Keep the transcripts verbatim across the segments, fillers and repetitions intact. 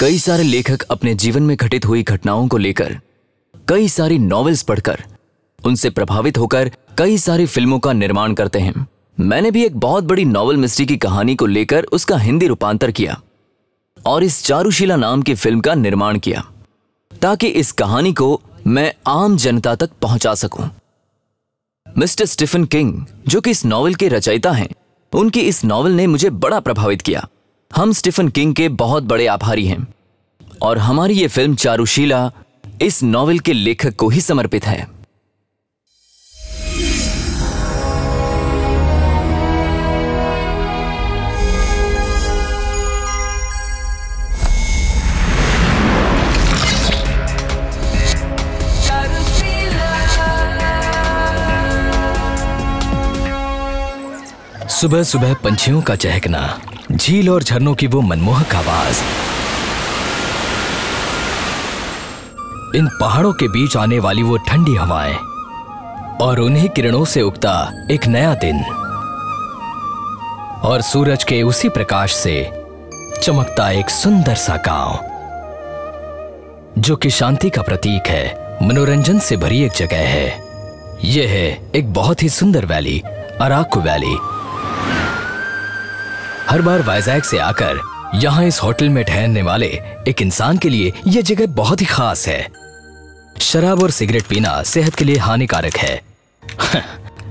कई सारे लेखक अपने जीवन में घटित हुई घटनाओं को लेकर कई सारी नॉवेल्स पढ़कर उनसे प्रभावित होकर कई सारी फिल्मों का निर्माण करते हैं। मैंने भी एक बहुत बड़ी नॉवेल मिस्ट्री की कहानी को लेकर उसका हिंदी रूपांतर किया और इस चारुशीला नाम की फिल्म का निर्माण किया ताकि इस कहानी को मैं आम जनता तक पहुंचा सकूं। मिस्टर स्टीफन किंग, जो कि इस नॉवेल के रचयिता हैं, उनकी इस नॉवेल ने मुझे बड़ा प्रभावित किया। हम स्टीफन किंग के बहुत बड़े आभारी हैं और हमारी ये फिल्म चारुशीला इस नॉवेल के लेखक को ही समर्पित है। सुबह सुबह पंछियों का चहकना, झील और झरनों की वो मनमोहक आवाज, इन पहाड़ों के बीच आने वाली वो ठंडी हवाएं और उन्हीं किरणों से उगता एक नया दिन और सूरज के उसी प्रकाश से चमकता एक सुंदर सा गांव, जो कि शांति का प्रतीक है, मनोरंजन से भरी एक जगह है। यह है एक बहुत ही सुंदर वैली, अराकू वैली। हर बार वाइजैक से आकर यहाँ इस होटल में ठहरने वाले एक इंसान के लिए यह जगह बहुत ही खास है। शराब और सिगरेट पीना सेहत के लिए हानिकारक है,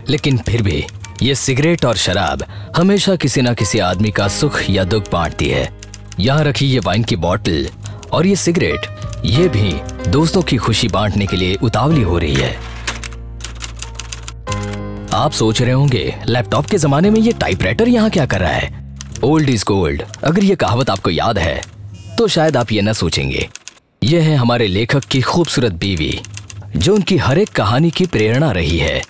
लेकिन फिर भी यह सिगरेट और शराब हमेशा किसी ना किसी आदमी का सुख या दुख बांटती है। यहाँ रखी ये वाइन की बोतल और ये सिगरेट, ये भी दोस्तों की खुशी बांटने के लिए उतावली हो रही है। आप सोच रहे होंगे लैपटॉप के जमाने में ये टाइपराइटर यहाँ क्या कर रहा है? ओल्ड इज गोल्ड, अगर ये कहावत आपको याद है तो शायद आप ये ना सोचेंगे। यह है हमारे लेखक की खूबसूरत बीवी, जो उनकी हर एक कहानी की प्रेरणा रही है।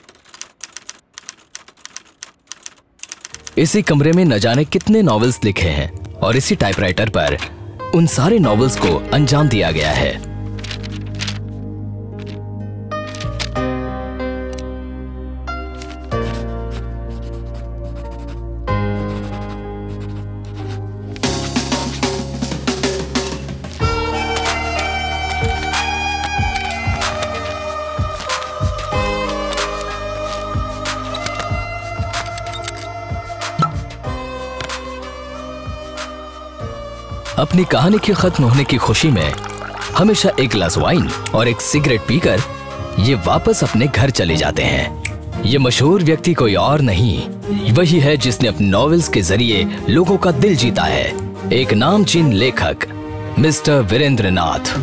इसी कमरे में न जाने कितने नॉवेल्स लिखे हैं और इसी टाइपराइटर पर उन सारे नॉवेल्स को अंजाम दिया गया है। अपनी कहानी के खत्म होने की खुशी में हमेशा एक ग्लास वाइन और एक सिगरेट पीकर ये वापस अपने घर चले जाते हैं। ये मशहूर व्यक्ति कोई और नहीं, वही है जिसने अपने नॉवेल्स के जरिए लोगों का दिल जीता है, एक नामचीन लेखक मिस्टर वीरेंद्रनाथ।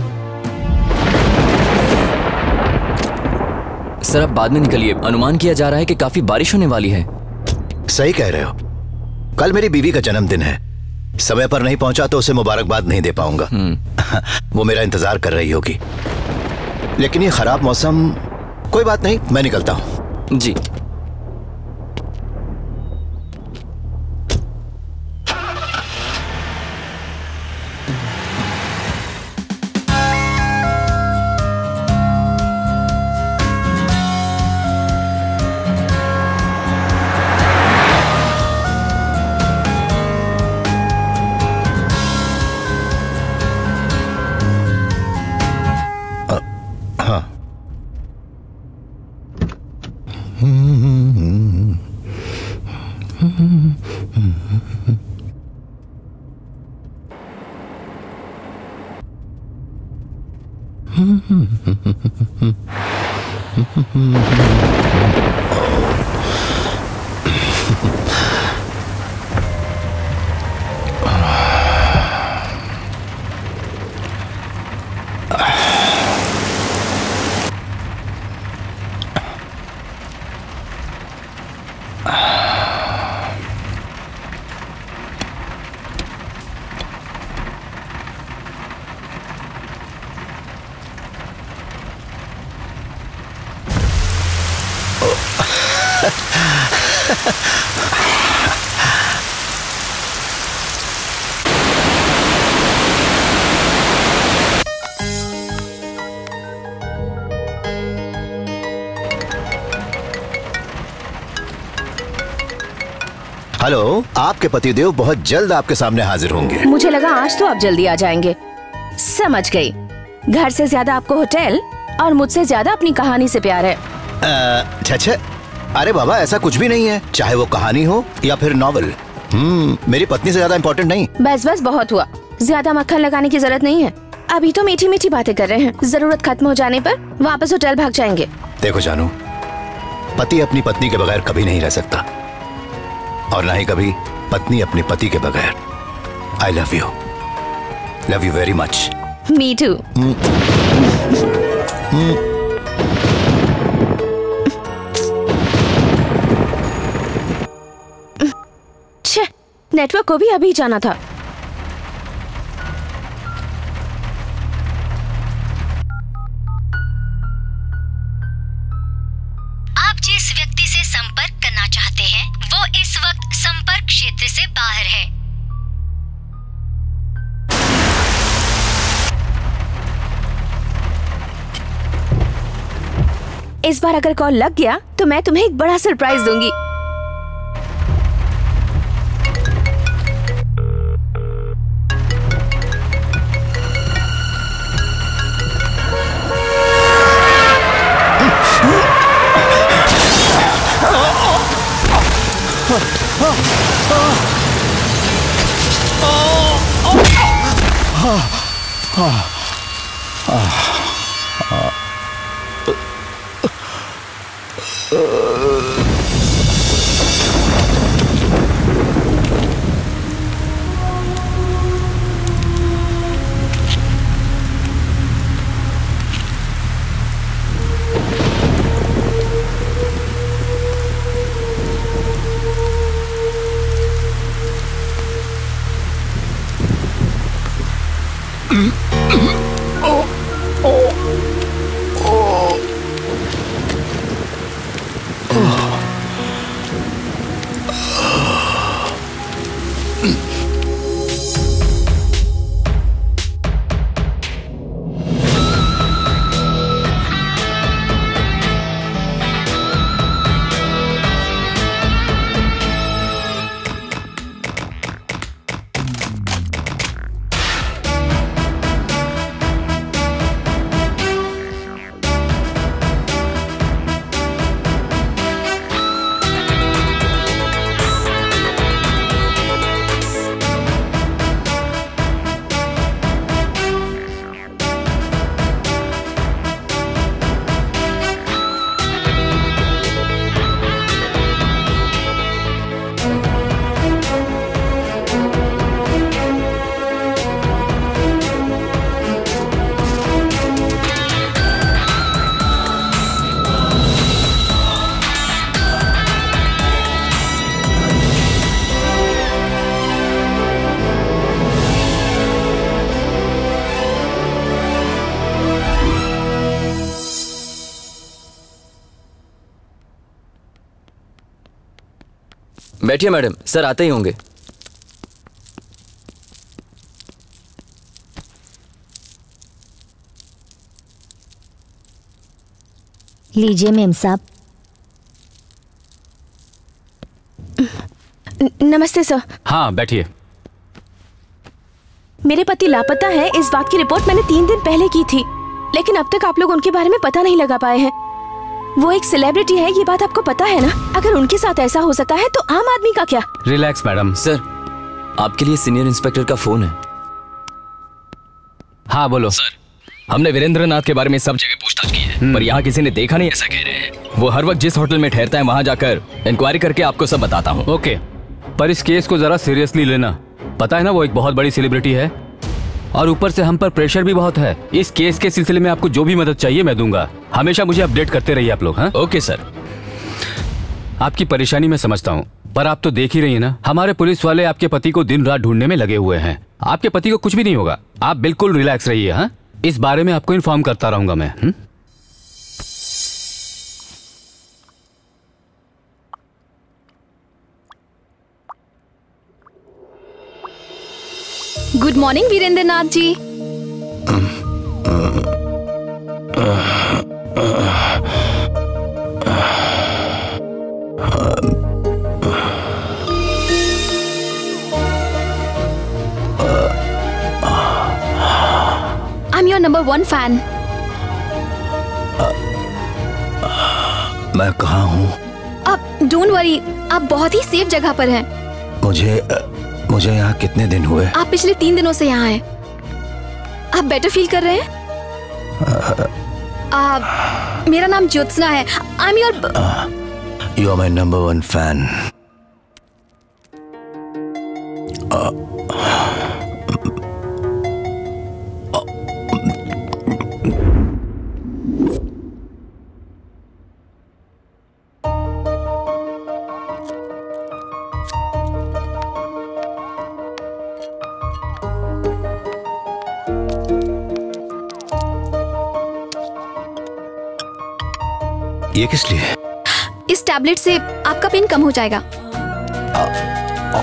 सर, आप बाद में निकलिए। अनुमान किया जा रहा है कि काफी बारिश होने वाली है। सही कह रहे हो। कल मेरी बीवी का जन्मदिन है। समय पर नहीं पहुंचा तो उसे मुबारकबाद नहीं दे पाऊंगा। वो मेरा इंतजार कर रही होगी। लेकिन ये खराब मौसम, कोई बात नहीं, मैं निकलता हूं। जी। हेलो, आपके पतिदेव बहुत जल्द आपके सामने हाजिर होंगे। मुझे लगा आज तो आप जल्दी आ जाएंगे। समझ गई। घर से ज्यादा आपको होटल और मुझसे ज्यादा अपनी कहानी से प्यार है। छे, अरे बाबा ऐसा कुछ भी नहीं है, चाहे वो कहानी हो या फिर नॉवल। हम्म, मेरी पत्नी से ज्यादा इम्पोर्टेंट नहीं। बस बस बहुत हुआ, ज्यादा मक्खन लगाने की जरूरत नहीं है। अभी तो मीठी मीठी बातें कर रहे हैं, जरूरत खत्म हो जाने पर वापस होटल भाग जाएंगे। देखो जानू, पति अपनी पत्नी के बगैर कभी नहीं रह सकता और ना ही कभी पत्नी अपने पति के बगैर। I love you, love you very much. Me too. छे, नेटवर्क को भी अभी जाना था। इस बार अगर कॉल लग गया तो मैं तुम्हें एक बड़ा सरप्राइज दूंगी। बैठिए मैडम, सर आते ही होंगे। लीजिए मेम साहब। नमस्ते सर। हाँ बैठिए। मेरे पति लापता है, इस बात की रिपोर्ट मैंने तीन दिन पहले की थी, लेकिन अब तक आप लोग उनके बारे में पता नहीं लगा पाए हैं। वो एक सेलिब्रिटी है, ये बात आपको पता है ना? अगर उनके साथ ऐसा हो सकता है तो आम आदमी का क्या? Relax madam. सर आपके लिए सीनियर इंस्पेक्टर का फोन है। हाँ बोलो। सर हमने वीरेंद्रनाथ के बारे में सब जगह पूछताछ की है, पर यहाँ किसी ने देखा नहीं, ऐसा कह रहे हैं। वो हर वक्त जिस होटल में ठहरता है वहाँ जाकर इंक्वायरी करके आपको सब बताता हूँ। ओके, पर इस केस को जरा सीरियसली लेना। पता है ना वो एक बहुत बड़ी सेलिब्रिटी है और ऊपर से हम पर प्रेशर भी बहुत है। इस केस के सिलसिले में आपको जो भी मदद चाहिए मैं दूंगा। हमेशा मुझे अपडेट करते रहिए आप लोग। हाँ ओके सर। आपकी परेशानी मैं समझता हूँ, पर आप तो देख ही रही हैं ना, हमारे पुलिस वाले आपके पति को दिन रात ढूंढने में लगे हुए हैं। आपके पति को कुछ भी नहीं होगा, आप बिल्कुल रिलैक्स रहिए। हाँ इस बारे में आपको इन्फॉर्म करता रहूंगा मैं। हुँ? Good morning Virendranath ji. Number one fan. आ, आ, मैं कहाँ हूँ? आप डोंट वरी, आप बहुत ही सेफ जगह पर हैं। मुझे आ, मुझे यहाँ कितने दिन हुए? आप पिछले तीन दिनों से यहाँ हैं। आप बेटर फील कर रहे हैं? आ, आ, मेरा नाम ज्योत्सना है। I am your you are my number one fan. ये किस लिए? इस टैबलेट से आपका पेन कम हो जाएगा। आ, आ, आ,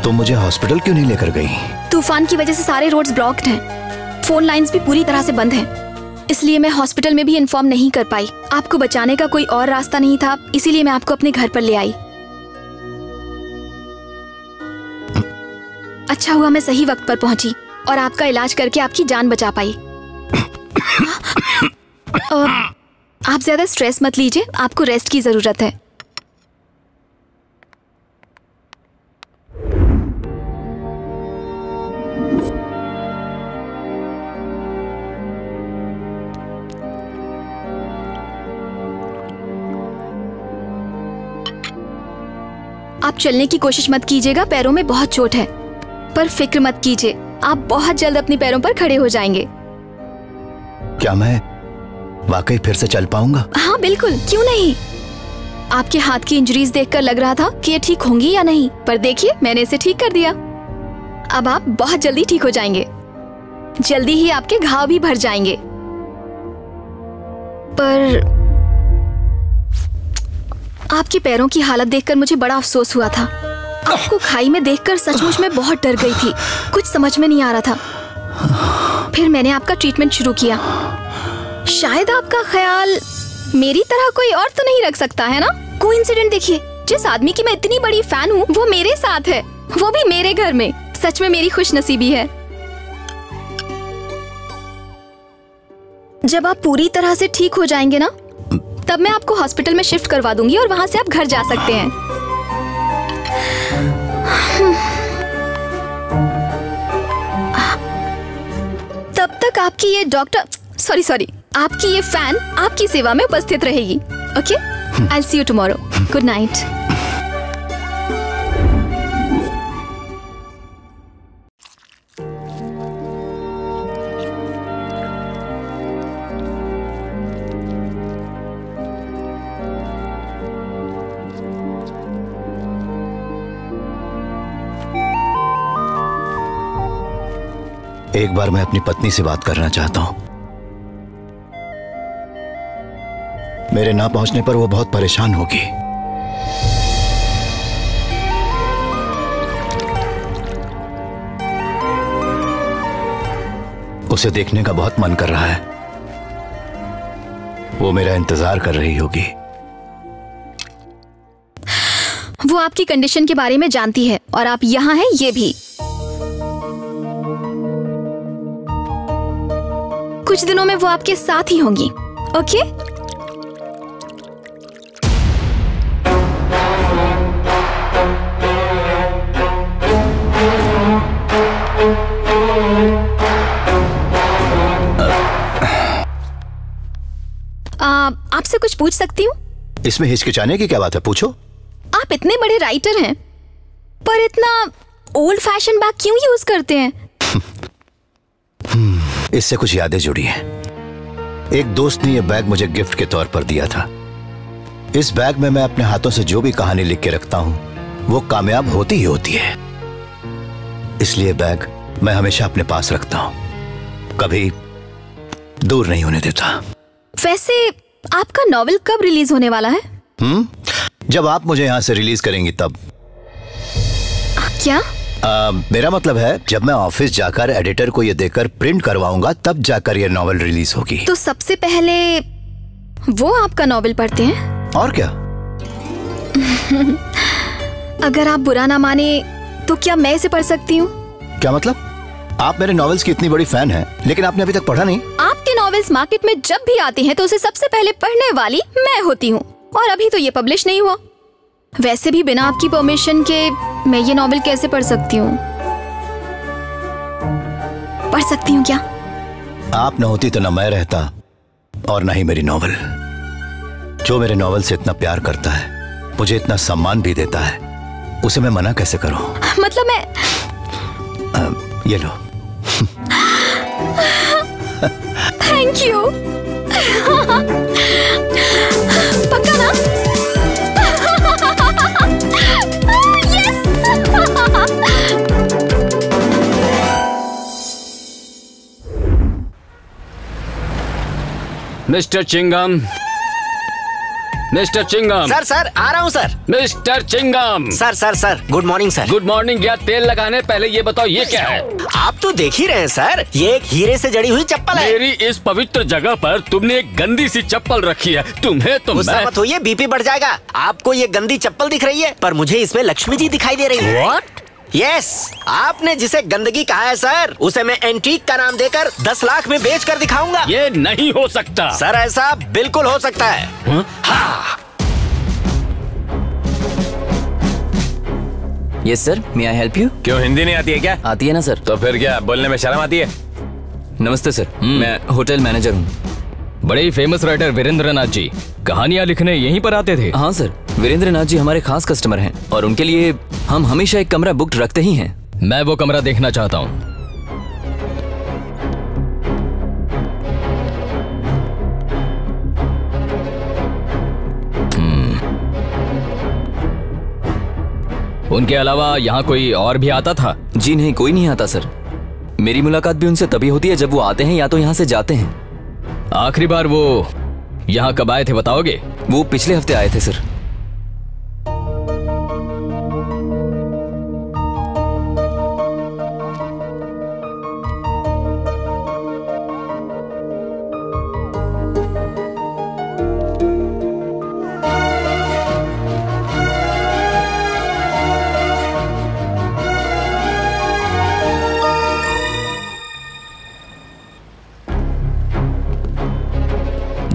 तो मुझे हॉस्पिटल क्यों नहीं लेकर गई? तूफान की वजह से सारे रोड्स ब्लॉक्ड हैं, फोन लाइंस भी पूरी तरह से बंद हैं, इसलिए मैं हॉस्पिटल में भी इन्फॉर्म नहीं कर पाई। आपको बचाने का कोई और रास्ता नहीं था, इसीलिए मैं आपको अपने घर पर ले आई। अच्छा हुआ मैं सही वक्त पर पहुंची और आपका इलाज करके आपकी जान बचा पाई। आप ज्यादा स्ट्रेस मत लीजिए, आपको रेस्ट की जरूरत है। आप चलने की कोशिश मत कीजिएगा, पैरों में बहुत चोट है, पर फिक्र मत कीजिए, आप बहुत जल्द अपने पैरों पर खड़े हो जाएंगे। क्या मैं वाकई फिर से चल पाऊंगा? हाँ बिल्कुल, क्यों नहीं। आपके हाथ की इंजरीज देखकर लग रहा था कि ये ठीक होंगी या नहीं, पर देखिए मैंने इसे ठीक कर दिया। अब आप बहुत जल्दी ठीक हो जाएंगे, जल्दी ही आपके घाव भी भर जाएंगे। पर आपके पैरों की हालत देखकर मुझे बड़ा अफसोस हुआ था। आपको खाई में देखकर सचमुच में बहुत डर गई थी, कुछ समझ में नहीं आ रहा था। फिर मैंने आपका ट्रीटमेंट शुरू किया। शायद आपका ख्याल मेरी तरह कोई और तो नहीं रख सकता है ना। कोइंसिडेंट देखिए, जिस आदमी की मैं इतनी बड़ी फैन हूँ वो मेरे साथ है, वो भी मेरे घर में। सच में मेरी खुशनसीबी है। जब आप पूरी तरह से ठीक हो जाएंगे ना, तब मैं आपको हॉस्पिटल में शिफ्ट करवा दूंगी और वहां से आप घर जा सकते हैं। तब तक आपकी ये डॉक्टर सॉरी सॉरी आपकी ये फैन आपकी सेवा में उपस्थित रहेगी। Okay, I will see you tomorrow. Good night. एक बार मैं अपनी पत्नी से बात करना चाहता हूं। मेरे ना पहुंचने पर वो बहुत परेशान होगी। उसे देखने का बहुत मन कर रहा है। वो मेरा इंतजार कर रही होगी। वो आपकी कंडीशन के बारे में जानती है और आप यहां हैं ये भी। कुछ दिनों में वो आपके साथ ही होंगी। ओके, आपसे कुछ पूछ सकती हूँ? इसमें हिचकिचाने की क्या बात है, पूछो। आप इतने बड़े राइटर हैं, पर इतना ओल्ड फैशन बैग क्यों यूज करते हैं? इससे कुछ यादें जुड़ी हैं। एक दोस्त ने यह बैग मुझे गिफ्ट के तौर पर दिया था। इस बैग में मैं अपने हाथों से जो भी कहानी लिख के रखता हूं वो कामयाब होती ही होती है, इसलिए बैग मैं हमेशा अपने पास रखता हूं, कभी दूर नहीं होने देता। वैसे आपका नॉवेल कब रिलीज होने वाला है? हम्म, जब आप मुझे यहां से रिलीज करेंगे तब। क्या आ, मेरा मतलब है जब मैं ऑफिस जाकर एडिटर को ये देकर प्रिंट करवाऊंगा तब जाकर ये नॉवेल रिलीज होगी। तो सबसे पहले वो आपका नॉवेल पढ़ते हैं और क्या? अगर आप बुरा ना माने तो क्या मैं इसे पढ़ सकती हूँ? क्या मतलब? आप मेरे नॉवेल्स की इतनी बड़ी फैन हैं, लेकिन आपने अभी तक पढ़ा नहीं। आपके नॉवेल्स मार्केट में जब भी आते हैं तो उसे सबसे पहले पढ़ने वाली मैं होती हूँ, और अभी तो ये पब्लिश नहीं हुआ। वैसे भी बिना आपकी परमिशन के मैं ये नॉवेल कैसे पढ़ सकती हूँ? पढ़ सकती हूँ क्या? आप न होती तो न मैं रहता और न ही मेरी नॉवेल। जो मेरे नॉवेल से इतना प्यार करता है, मुझे इतना सम्मान भी देता है, उसे मैं मना कैसे करूँ? मतलब मैं आ, ये लो। Thank you. पक्का ना? Yes. Mister Chingam, mister Chingam. Sir sir आ रहा हूँ sir. Mister Chingam. Sir sir sir good morning sir. Good morning क्या तेल लगाने, पहले ये बताओ ये क्या है? आप तो देख ही रहे हैं सर, ये एक हीरे से जड़ी हुई चप्पल है। मेरी इस पवित्र जगह पर तुमने एक गंदी सी चप्पल रखी है। तुम्हें तो मैं... मत होइए, बीपी बढ़ जाएगा। आपको ये गंदी चप्पल दिख रही है, पर मुझे इसमें लक्ष्मी जी दिखाई दे रही है। What? यस yes, आपने जिसे गंदगी कहा है सर, उसे मैं एंटीक का नाम देकर दस लाख में बेच कर दिखाऊंगा। ये नहीं हो सकता सर, ऐसा बिल्कुल हो सकता है। हा? हाँ। Yes sir, may I help you? क्यों हिंदी नहीं आती है क्या? आती है ना सर। तो फिर क्या बोलने में शर्म आती है? नमस्ते सर, मैं होटल मैनेजर हूँ। बड़े ही फेमस राइटर वीरेंद्रनाथ जी कहानियाँ लिखने यहीं पर आते थे। हाँ सर, वीरेंद्रनाथ जी हमारे खास कस्टमर हैं और उनके लिए हम हमेशा एक कमरा बुक रखते ही हैं। मैं वो कमरा देखना चाहता हूँ। उनके अलावा यहाँ कोई और भी आता था? जी नहीं, कोई नहीं आता सर। मेरी मुलाकात भी उनसे तभी होती है जब वो आते हैं या तो यहाँ से जाते हैं। आखिरी बार वो यहाँ कब आए थे बताओगे? वो पिछले हफ्ते आए थे सर।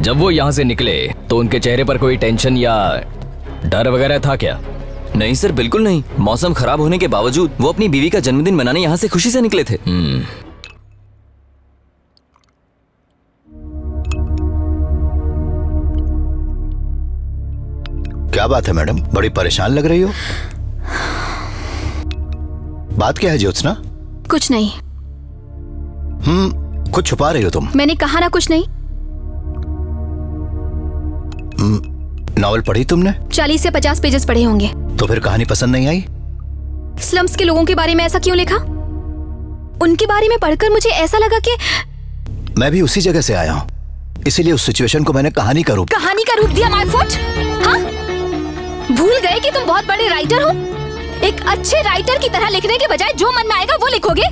जब वो यहाँ से निकले तो उनके चेहरे पर कोई टेंशन या डर वगैरह था क्या? नहीं सर, बिल्कुल नहीं। मौसम खराब होने के बावजूद वो अपनी बीवी का जन्मदिन मनाने यहाँ से खुशी से निकले थे। क्या बात है मैडम, बड़ी परेशान लग रही हो। बात क्या है ज्योत्सना? कुछ नहीं। हम्म, कुछ छुपा रही हो तुम। मैंने कहा ना कुछ नहीं। नॉवेल पढ़ी तुमने? चालीस से पचास पेजेस पढ़े होंगे। तो फिर कहानी पसंद नहीं आई? स्लम्स के लोगों के बारे में ऐसा क्यों लिखा? उनके बारे में पढ़कर मुझे ऐसा लगा कि मैं भी उसी जगह से आया हूँ, इसीलिए उस सिचुएशन को मैंने कहानी का रूप कहानी का रूप दिया। My foot. हाँ? भूल गए कि तुम बहुत बड़े राइटर हो। एक अच्छे राइटर की तरह लिखने के बजाय जो मन में आएगा वो लिखोगे।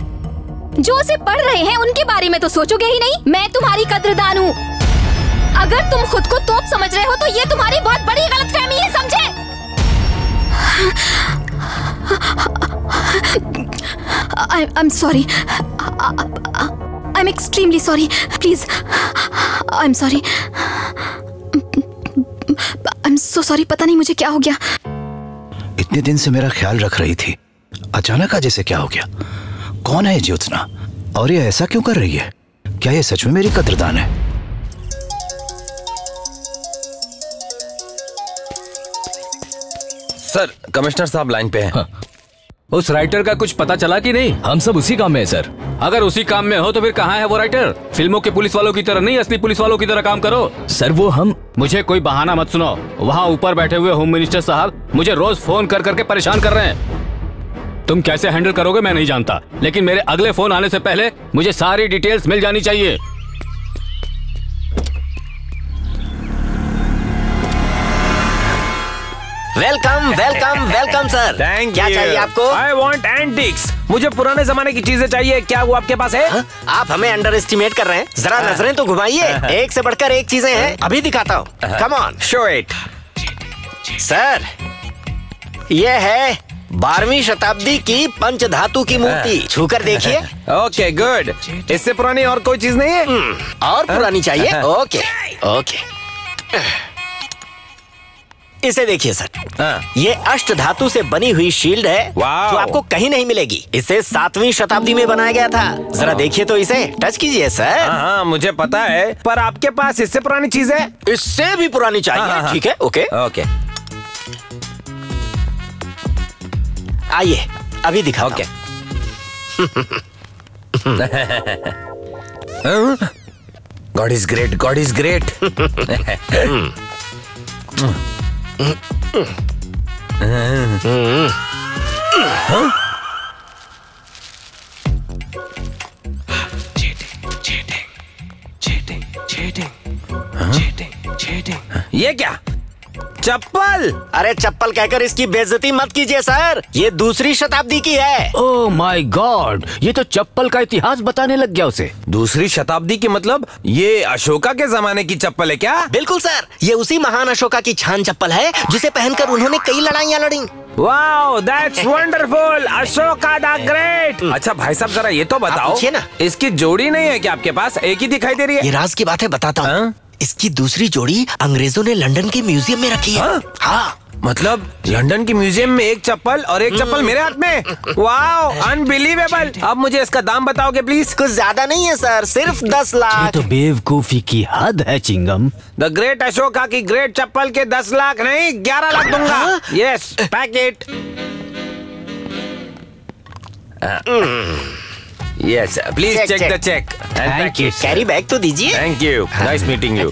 जो उसे पढ़ रहे हैं उनके बारे में तो सोचोगे ही नहीं। मैं तुम्हारी कद्रदान हूँ। अगर तुम खुद को तोप समझ रहे हो तो ये तुम्हारी बहुत बड़ी गलतफहमी है, समझे? I am sorry, I am extremely sorry. Please, I am sorry, I am so sorry. पता नहीं मुझे क्या हो गया। इतने दिन से मेरा ख्याल रख रही थी, अचानक आज ऐसे क्या हो गया? कौन है ज्योत्सना और ये ऐसा क्यों कर रही है? क्या ये सच में मेरी कद्रदान है? सर, कमिश्नर साहब लाइन पे हैं। हाँ। उस राइटर का कुछ पता चला कि नहीं? हम सब उसी काम में हैं सर। अगर उसी काम में हो तो फिर कहाँ है वो राइटर? फिल्मों के पुलिस वालों की तरह नहीं, असली पुलिस वालों की तरह काम करो सर। वो हम मुझे कोई बहाना मत सुनो। वहाँ ऊपर बैठे हुए होम मिनिस्टर साहब मुझे रोज फोन कर करके परेशान कर रहे हैं। तुम कैसे हैंडल करोगे मैं नहीं जानता, लेकिन मेरे अगले फोन आने से पहले मुझे सारी डिटेल्स मिल जानी चाहिए। Welcome welcome welcome sir, thank you. चाहिए आपको? आई वांट एंटीक्स, मुझे पुराने जमाने की चीजें चाहिए। क्या वो आपके पास है? हा? आप हमें अंडर एस्टिमेट कर रहे हैं, जरा नजरें तो घुमाइए। एक से बढ़कर एक चीजें हैं, अभी दिखाता हूँ। Come on, show it. Sir ये है बारहवीं शताब्दी की पंचधातु की मूर्ति, छूकर देखिए। ओके गुड, इससे पुरानी और कोई चीज नहीं है? और पुरानी चाहिए? ओके ओके, इसे देखिए सर, ये अष्ट धातु से बनी हुई शील्ड है जो आपको कहीं नहीं मिलेगी। इसे सातवीं शताब्दी में बनाया गया था। जरा देखिए तो, इसे टच कीजिए सर। हाँ मुझे पता है, पर आपके पास इससे पुरानी चीज है? इससे भी पुरानी चाहिए, ठीक है। ओके ओके, आइए अभी दिखाता हूं। Okay. God is great, God is great. ये क्या? चप्पल? अरे चप्पल कहकर इसकी बेइज्जती मत कीजिए सर, ये दूसरी शताब्दी की है। ओह माय गॉड, ये तो चप्पल का इतिहास बताने लग गया उसे। दूसरी शताब्दी की मतलब ये अशोका के जमाने की चप्पल है क्या? बिल्कुल सर, ये उसी महान अशोका की छान चप्पल है जिसे पहनकर उन्होंने कई लड़ाइयाँ लड़ी। Wow that's wonderful, Ashoka the great. अच्छा भाई साहब जरा ये तो बताओ ना, इसकी जोड़ी नहीं है क्या आपके पास? एक ही दिखाई दे रही है। ये राज की बात है, बताता हूँ। इसकी दूसरी जोड़ी अंग्रेजों ने लंदन के म्यूजियम में रखी है। हाँ, हाँ। मतलब लंदन के म्यूजियम में एक चप्पल और एक चप्पल मेरे हाथ में? Wow unbelievable. अब मुझे इसका दाम बताओगे प्लीज? कुछ ज्यादा नहीं है सर, सिर्फ दस लाख। तो बेवकूफी की हद है चिंगम। द ग्रेट अशोका की ग्रेट चप्पल के दस लाख नहीं ग्यारह लाख दूंगा। हाँ? Yes packet. Yes, please check, check, check the check. Thank you. Carry bag तो दीजिए। Thank you. Nice meeting you.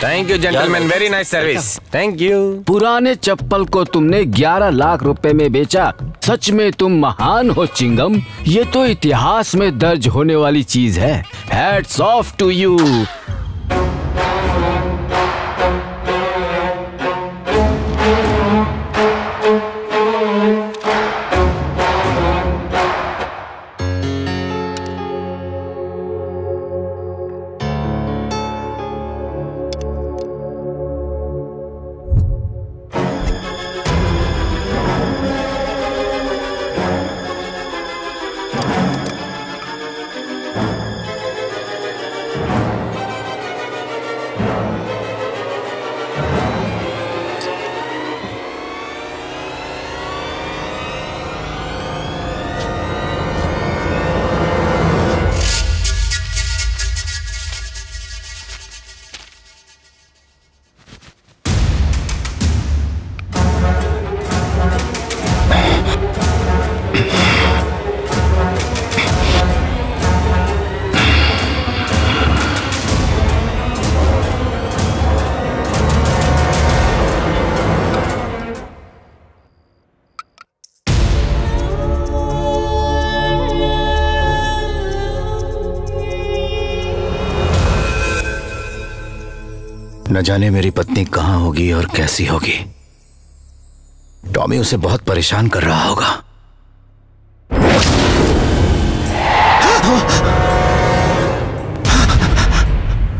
Thank you, gentlemen. Very nice service. Thank you. पुराने चप्पल को तुमने ग्यारह लाख रुपए में बेचा, सच में तुम महान हो चिंगम। ये तो इतिहास में दर्ज होने वाली चीज है। Hats off to you. न जाने मेरी पत्नी कहाँ होगी और कैसी होगी। टॉमी उसे बहुत परेशान कर रहा होगा।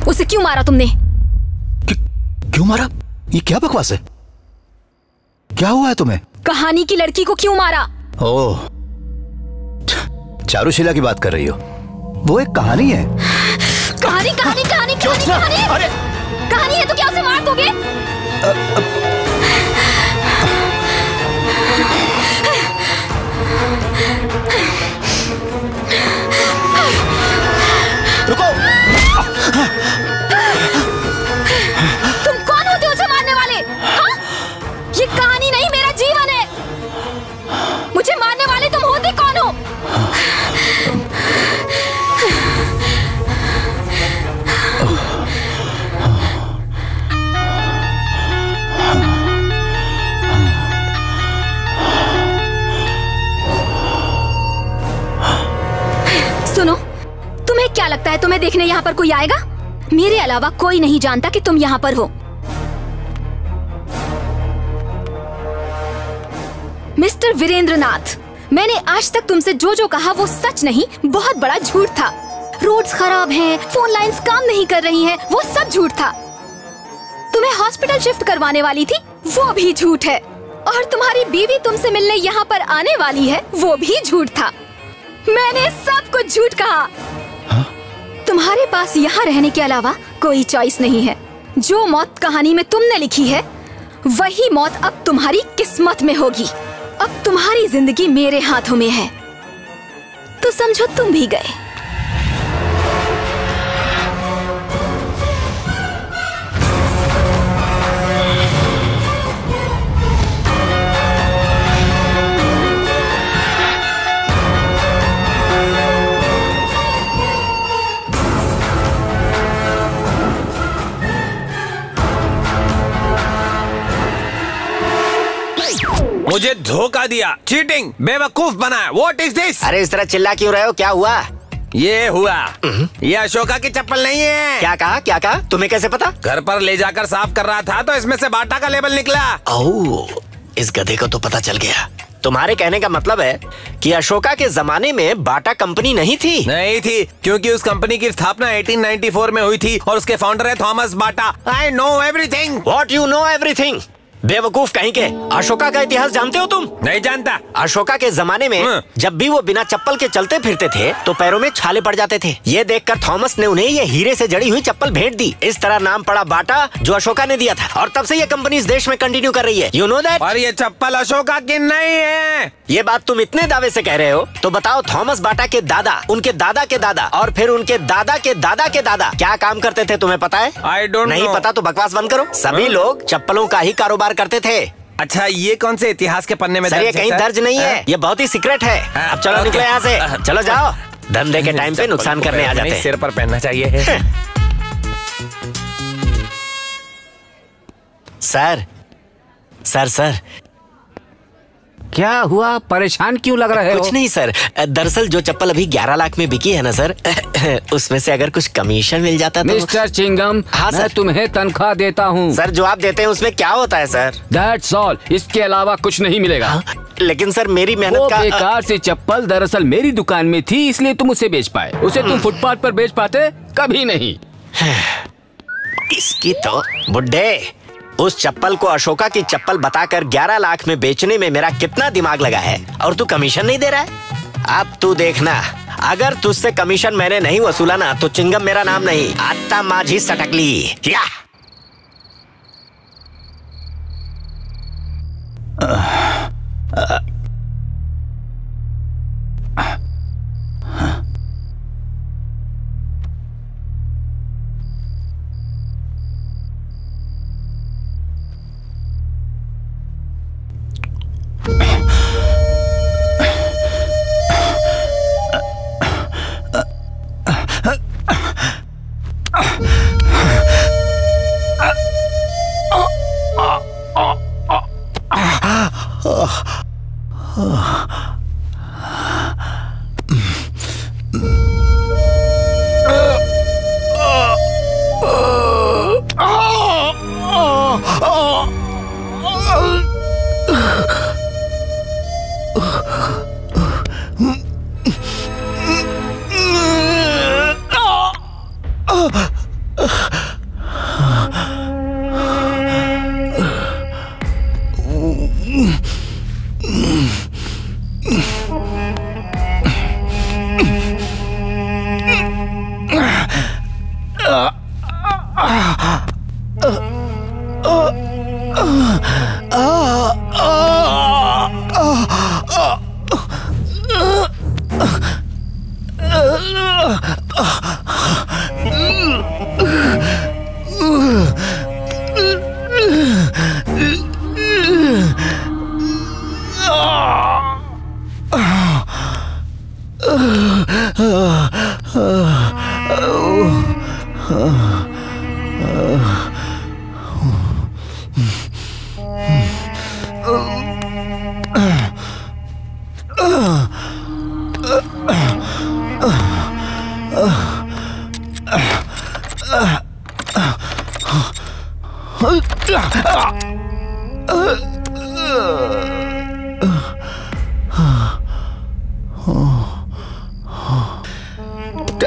उसे क्यों मारा तुमने? कि, क्यों मारा? ये क्या बकवास है? क्या हुआ है तुम्हें? कहानी की लड़की को क्यों मारा? ओह चारुशीला की बात कर रही हो? वो एक कहानी है। कहानी कहानी कहानी कहानी कहानी अरे कहानी है तो क्या उसे मार दोगे? आ, आ, रुको। तुम कौन होते हो उसे मारने वाले? हा? ये कहानी नहीं मेरा जीवन है। मुझे मारने वाले तुम होते कौन हो? क्या लगता है तुम्हें देखने यहाँ पर कोई आएगा? मेरे अलावा कोई नहीं जानता कि तुम यहाँ पर हो। मिस्टर वीरेंद्रनाथ, मैंने आज तक तुमसे जो जो कहा वो सच नहीं, बहुत बड़ा झूठ था। रोड्स खराब हैं, फोन लाइंस काम नहीं कर रही हैं, वो सब झूठ था। तुम्हें हॉस्पिटल शिफ्ट करवाने वाली थी, वो भी झूठ है। और तुम्हारी बीवी तुमसे मिलने यहाँ पर आने वाली है, वो भी झूठ था। मैंने सब कुछ झूठ कहा। हा? तुम्हारे पास यहाँ रहने के अलावा कोई चॉइस नहीं है। जो मौत कहानी में तुमने लिखी है वही मौत अब तुम्हारी किस्मत में होगी। अब तुम्हारी जिंदगी मेरे हाथों में है, तो समझो तुम भी गए। मुझे धोखा दिया, चीटिंग, बेवकूफ बनाया। What is this? अरे इस तरह चिल्ला क्यों रहे हो? क्या हुआ? ये हुआ, ये अशोका की चप्पल नहीं है। क्या कहा? क्या कहा? तुम्हें कैसे पता? घर पर ले जाकर साफ कर रहा था तो इसमें से बाटा का लेबल निकला। ओ, इस गधे को तो पता चल गया। तुम्हारे कहने का मतलब है कि अशोका के जमाने में बाटा कंपनी नहीं थी? नहीं थी, क्योंकि उस कंपनी की स्थापना अठारह सौ चौरानवे में हुई थी और उसके फाउंडर है Thomas Bata. I know everything. What you know everything? बेवकूफ कहीं के, अशोका का इतिहास जानते हो तुम? नहीं जानता। अशोका के जमाने में जब भी वो बिना चप्पल के चलते फिरते थे तो पैरों में छाले पड़ जाते थे। ये देखकर थॉमस ने उन्हें ये हीरे से जड़ी हुई चप्पल भेंट दी। इस तरह नाम पड़ा बाटा, जो अशोका ने दिया था। और तब से ये कंपनी इस देश में कंटिन्यू कर रही है। You know that. और ये चप्पल अशोका की नहीं है। ये बात तुम इतने दावे से कह रहे हो, तो बताओ थॉमस बाटा के दादा, उनके दादा के दादा और फिर उनके दादा के दादा के दादा क्या काम करते थे, तुम्हें पता है? I don't know. नहीं पता तो बकवास बंद करो। सभी लोग चप्पलों का ही कारोबार करते थे। अच्छा, ये कौन से इतिहास के पन्ने में सर, दर्ज ये कहीं दर्ज नहीं है, है? ये बहुत ही सीक्रेट है। आ, अब चलो निकले यहाँ से। आ, चलो जाओ, धंधे के टाइम पे नुकसान करने आ जाते हैं। सिर पर पहनना चाहिए। सर, सर, सर क्या हुआ? परेशान क्यों लग रहे हो? कुछ नहीं सर, दरअसल जो चप्पल अभी ग्यारह लाख में बिकी है ना सर, उसमें से अगर कुछ कमीशन मिल जाता तो। मिस्टर चिंगम, हाँ सर, मैं तुम्हें तनख्वाह देता हूँ। सर जो आप देते हैं उसमें क्या होता है सर? दैट्स ऑल, इसके अलावा कुछ नहीं मिलेगा। हाँ? लेकिन सर मेरी मेहनत वो का बेकार सी चप्पल दरअसल मेरी दुकान में थी, इसलिए तुम उसे बेच पाए। उसे तुम फुटपाथ पर बेच पाते? कभी नहीं। इसकी तो बुड्ढे, उस चप्पल को अशोका की चप्पल बताकर ग्यारह लाख में बेचने में मेरा कितना दिमाग लगा है और तू कमीशन नहीं दे रहा है। अब तू देखना, अगर तुझसे कमीशन मैंने नहीं वसूला ना तो चिंगम मेरा नाम नहीं, आता माझी सटकली। या Ugh.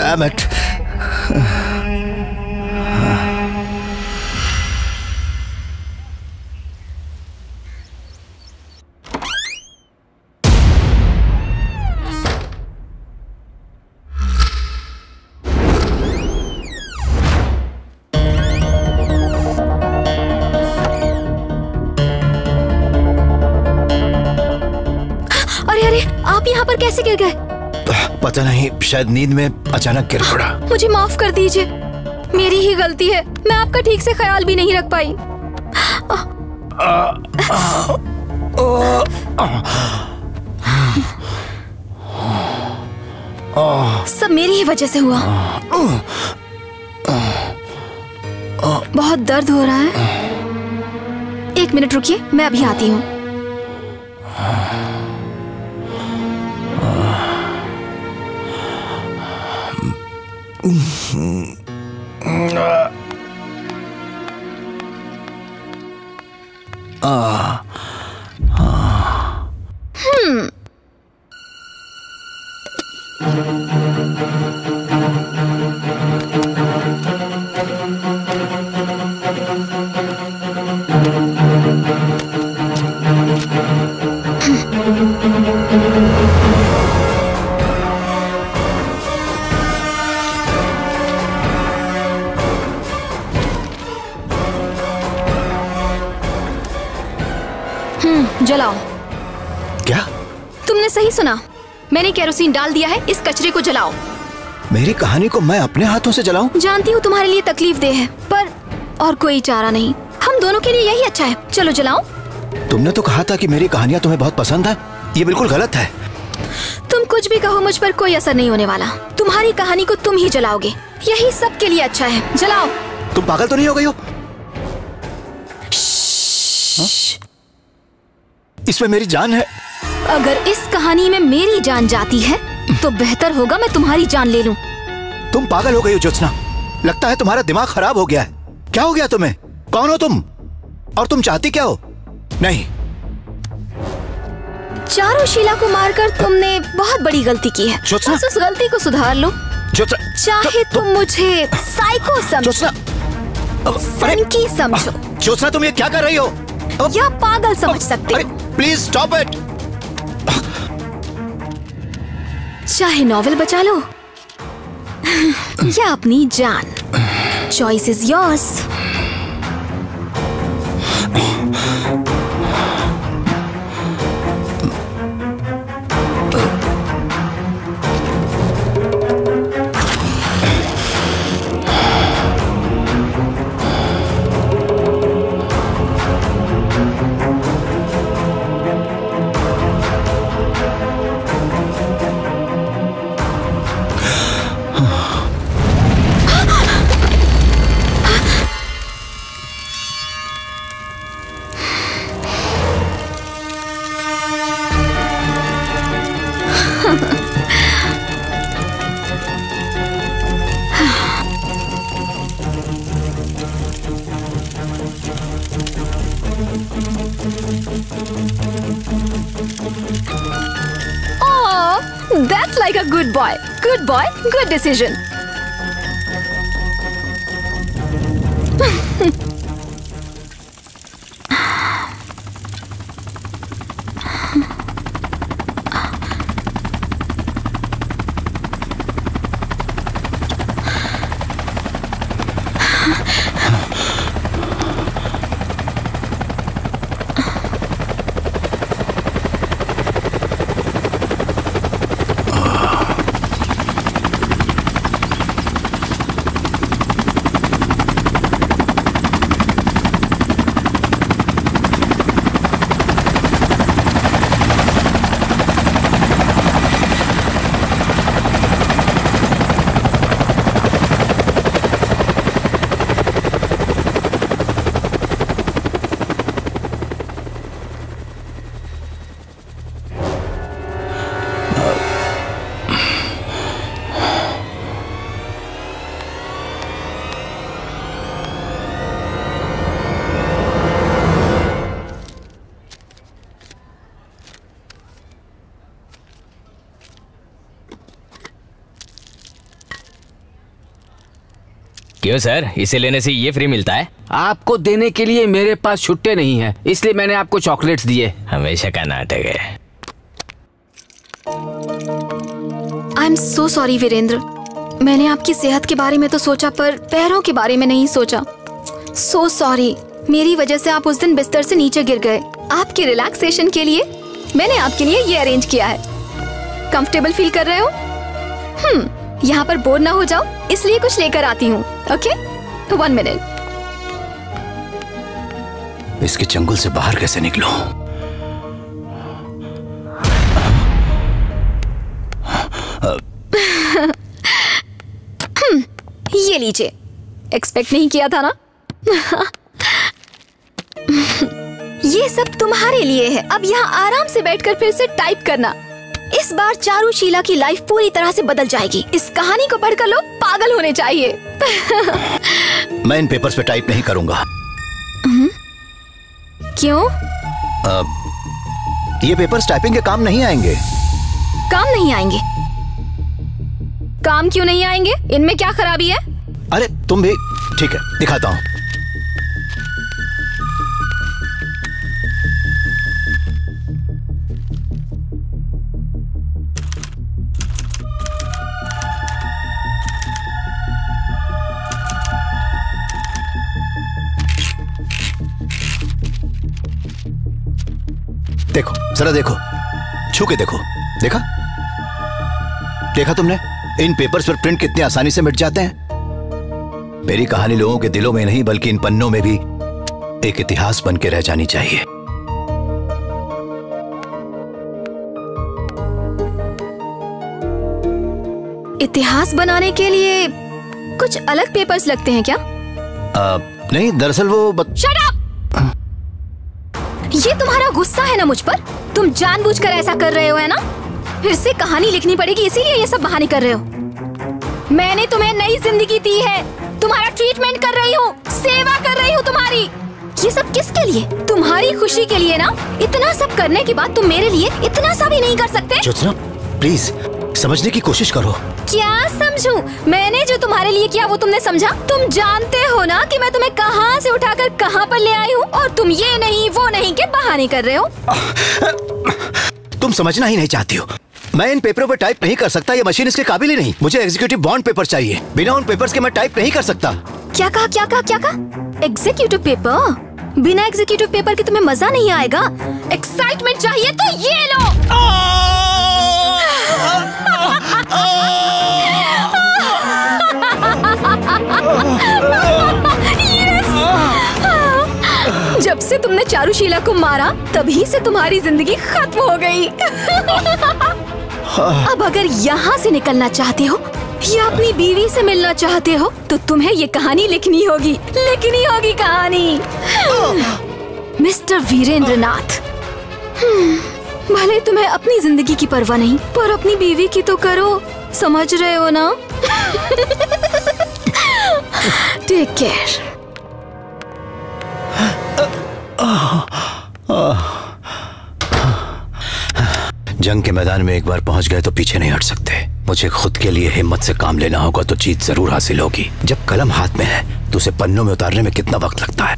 damn it. कैसे गिर गए? पता नहीं, शायद नींद में अचानक गिर पड़ा। मुझे माफ कर दीजिए, मेरी ही गलती है। मैं आपका ठीक से ख्याल भी नहीं रख पाई। सब मेरी ही वजह से हुआ। बहुत दर्द हो रहा है। एक मिनट रुकिए, मैं अभी आती हूँ। हम्म, जलाओ। क्या? तुमने सही सुना, मैंने केरोसिन डाल दिया है। इस कचरे को जलाओ। मेरी कहानी को मैं अपने हाथों से जलाऊं? जानती हूँ तुम्हारे लिए तकलीफ देह है, पर और कोई चारा नहीं। हम दोनों के लिए यही अच्छा है। चलो जलाओ। तुमने तो कहा था कि मेरी कहानियाँ तुम्हें बहुत पसंद है। ये बिल्कुल गलत है। तुम कुछ भी कहो, मुझ पर कोई असर नहीं होने वाला। तुम्हारी कहानी को तुम ही जलाओगे। यही सबके लिए अच्छा है। जलाओ। तुम पागल तो नहीं हो गई हो? इसमें मेरी जान है। अगर इस कहानी में मेरी जान जाती है तो बेहतर होगा मैं तुम्हारी जान ले लूं। तुम पागल हो गई हो ज्योत्सना। लगता है तुम्हारा दिमाग खराब हो गया है। क्या हो गया तुम्हें? कौन हो तुम और तुम चाहती क्या हो? नहीं, चारुशीला को मारकर तुमने बहुत बड़ी गलती की है। बस उस गलती को सुधार लो। चाहे तुम मुझे साइको समझो। ज्योत्सना, तुम ये क्या कर रही हो? या पागल समझ सकते हो। Please stop it. चाहे नॉवेल बचा लो या अपनी जान। Choice is yours. Good boy, good decision. क्यों सर, इसे लेने से ये फ्री मिलता है? आपको देने के लिए मेरे पास छुट्टे नहीं है, इसलिए मैंने आपको चॉकलेट्स दिए। हमेशा का नाटक है। I am so sorry Virendra, मैंने आपकी सेहत के बारे में तो सोचा पर पैरों के बारे में नहीं सोचा। सो सॉरी, मेरी वजह से आप उस दिन बिस्तर से नीचे गिर गए। आपके रिलैक्सेशन के लिए मैंने आपके लिए ये अरेंज किया है। कंफर्टेबल फील कर रहे हो? हम्म, यहाँ पर बोर ना हो जाओ इसलिए कुछ लेकर आती हूँ। Okay, one minute. इसके चंगुल से बाहर कैसे निकलो? ये लीजिए, एक्सपेक्ट नहीं किया था ना। ये सब तुम्हारे लिए है। अब यहाँ आराम से बैठकर फिर से टाइप करना। इस बार चारुशीला की लाइफ पूरी तरह से बदल जाएगी। इस कहानी को पढ़कर लोग पागल होने चाहिए। मैं इन पेपर्स पे टाइप नहीं करूँगा। क्यों? आ, ये पेपर्स टाइपिंग के काम नहीं आएंगे। काम नहीं आएंगे? काम क्यों नहीं आएंगे? इनमें क्या खराबी है? अरे तुम भी ठीक है, दिखाता हूँ। देखो जरा, देखो, छू के देखो। देखा देखा तुमने? इन पेपर्स पर प्रिंट कितने आसानी से मिट जाते हैं। मेरी कहानी लोगों के दिलों में नहीं बल्कि इन पन्नों में भी एक इतिहास बन के रह जानी चाहिए। इतिहास बनाने के लिए कुछ अलग पेपर्स लगते हैं क्या? आ, नहीं, दरअसल वो बत... शट अप! ये तुम्हारा गुस्सा है ना मुझ पर? तुम जानबूझकर ऐसा कर रहे हो, है ना? फिर से कहानी लिखनी पड़ेगी इसीलिए ये सब बहाने कर रहे हो। मैंने तुम्हें नई जिंदगी दी है, तुम्हारा ट्रीटमेंट कर रही हूँ, सेवा कर रही हूँ तुम्हारी। ये सब किसके लिए? तुम्हारी खुशी के लिए ना। इतना सब करने के बाद तुम मेरे लिए इतना सा भी नहीं कर सकते? ज्योत्सना प्लीज समझने की कोशिश करो। क्या समझूं? मैंने जो तुम्हारे लिए किया वो तुमने समझा? तुम जानते हो ना कि मैं तुम्हें कहाँ से उठाकर कहाँ पर ले आई हूँ, और तुम ये नहीं वो नहीं के बहाने कर रहे हो। तुम समझना ही नहीं चाहती हो। मैं इन पेपरों पर टाइप नहीं कर सकता, ये मशीन इसके काबिल ही नहीं। मुझे एग्जीक्यूटिव बॉन्ड पेपर चाहिए, बिना उन पेपर्स के मैं टाइप नहीं कर सकता। क्या कहा क्या कहा क्या कहा? Executive paper? बिना एग्जीक्यूटिव पेपर के तुम्हें मजा नहीं आएगा। एक्साइटमेंट चाहिए तो ये लो। जब से तुमने चारुशीला को मारा तभी से तुम्हारी जिंदगी खत्म हो गई। अब अगर यहाँ से निकलना चाहते हो या अपनी बीवी से मिलना चाहते हो तो तुम्हें ये कहानी लिखनी होगी, लिखनी होगी कहानी। मिस्टर वीरेंद्रनाथ, भले तुम्हें अपनी जिंदगी की परवाह नहीं पर अपनी बीवी की तो करो, समझ रहे हो ना? Take care. जंग के मैदान में एक बार पहुंच गए तो पीछे नहीं हट सकते। मुझे खुद के लिए हिम्मत से काम लेना होगा तो जीत जरूर हासिल होगी। जब कलम हाथ में है तो उसे पन्नों में उतारने में कितना वक्त लगता है।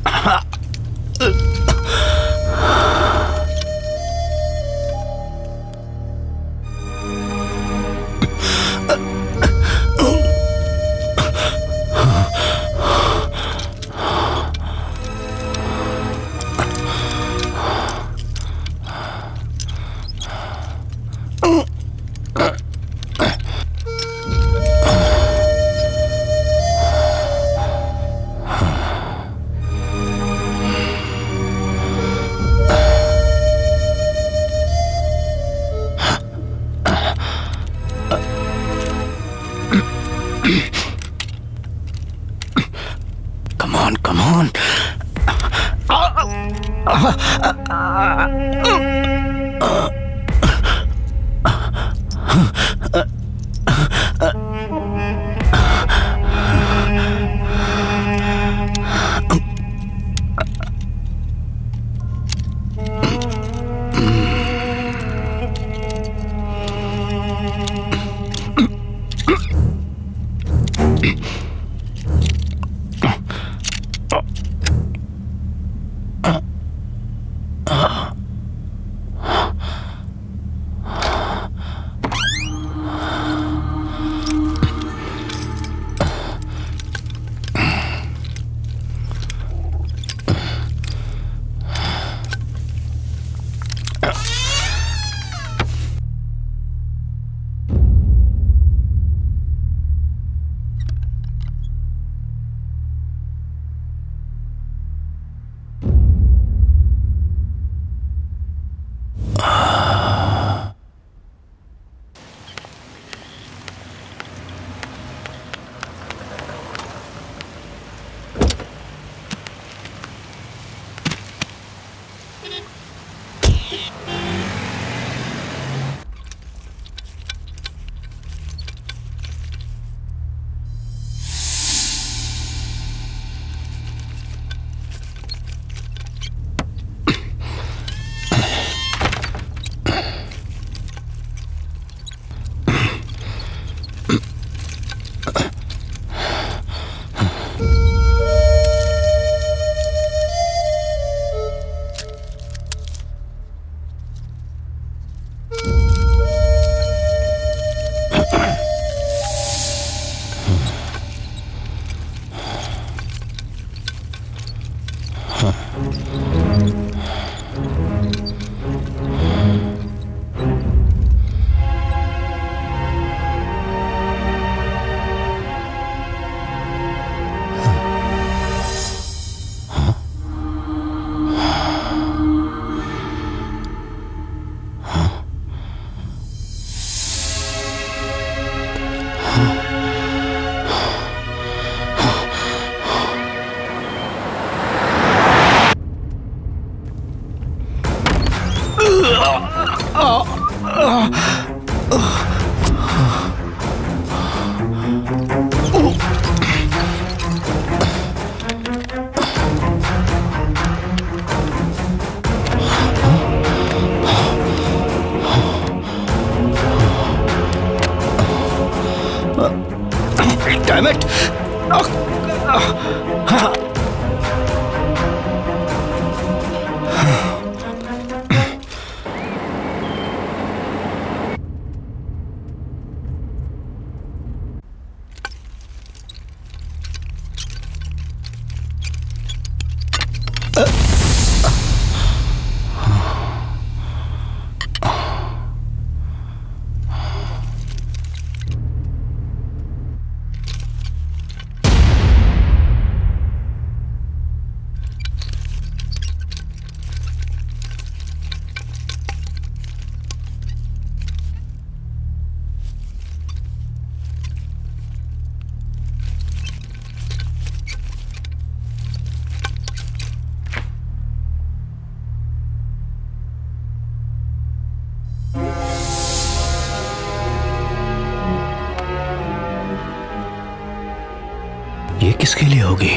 किसके लिए होगी?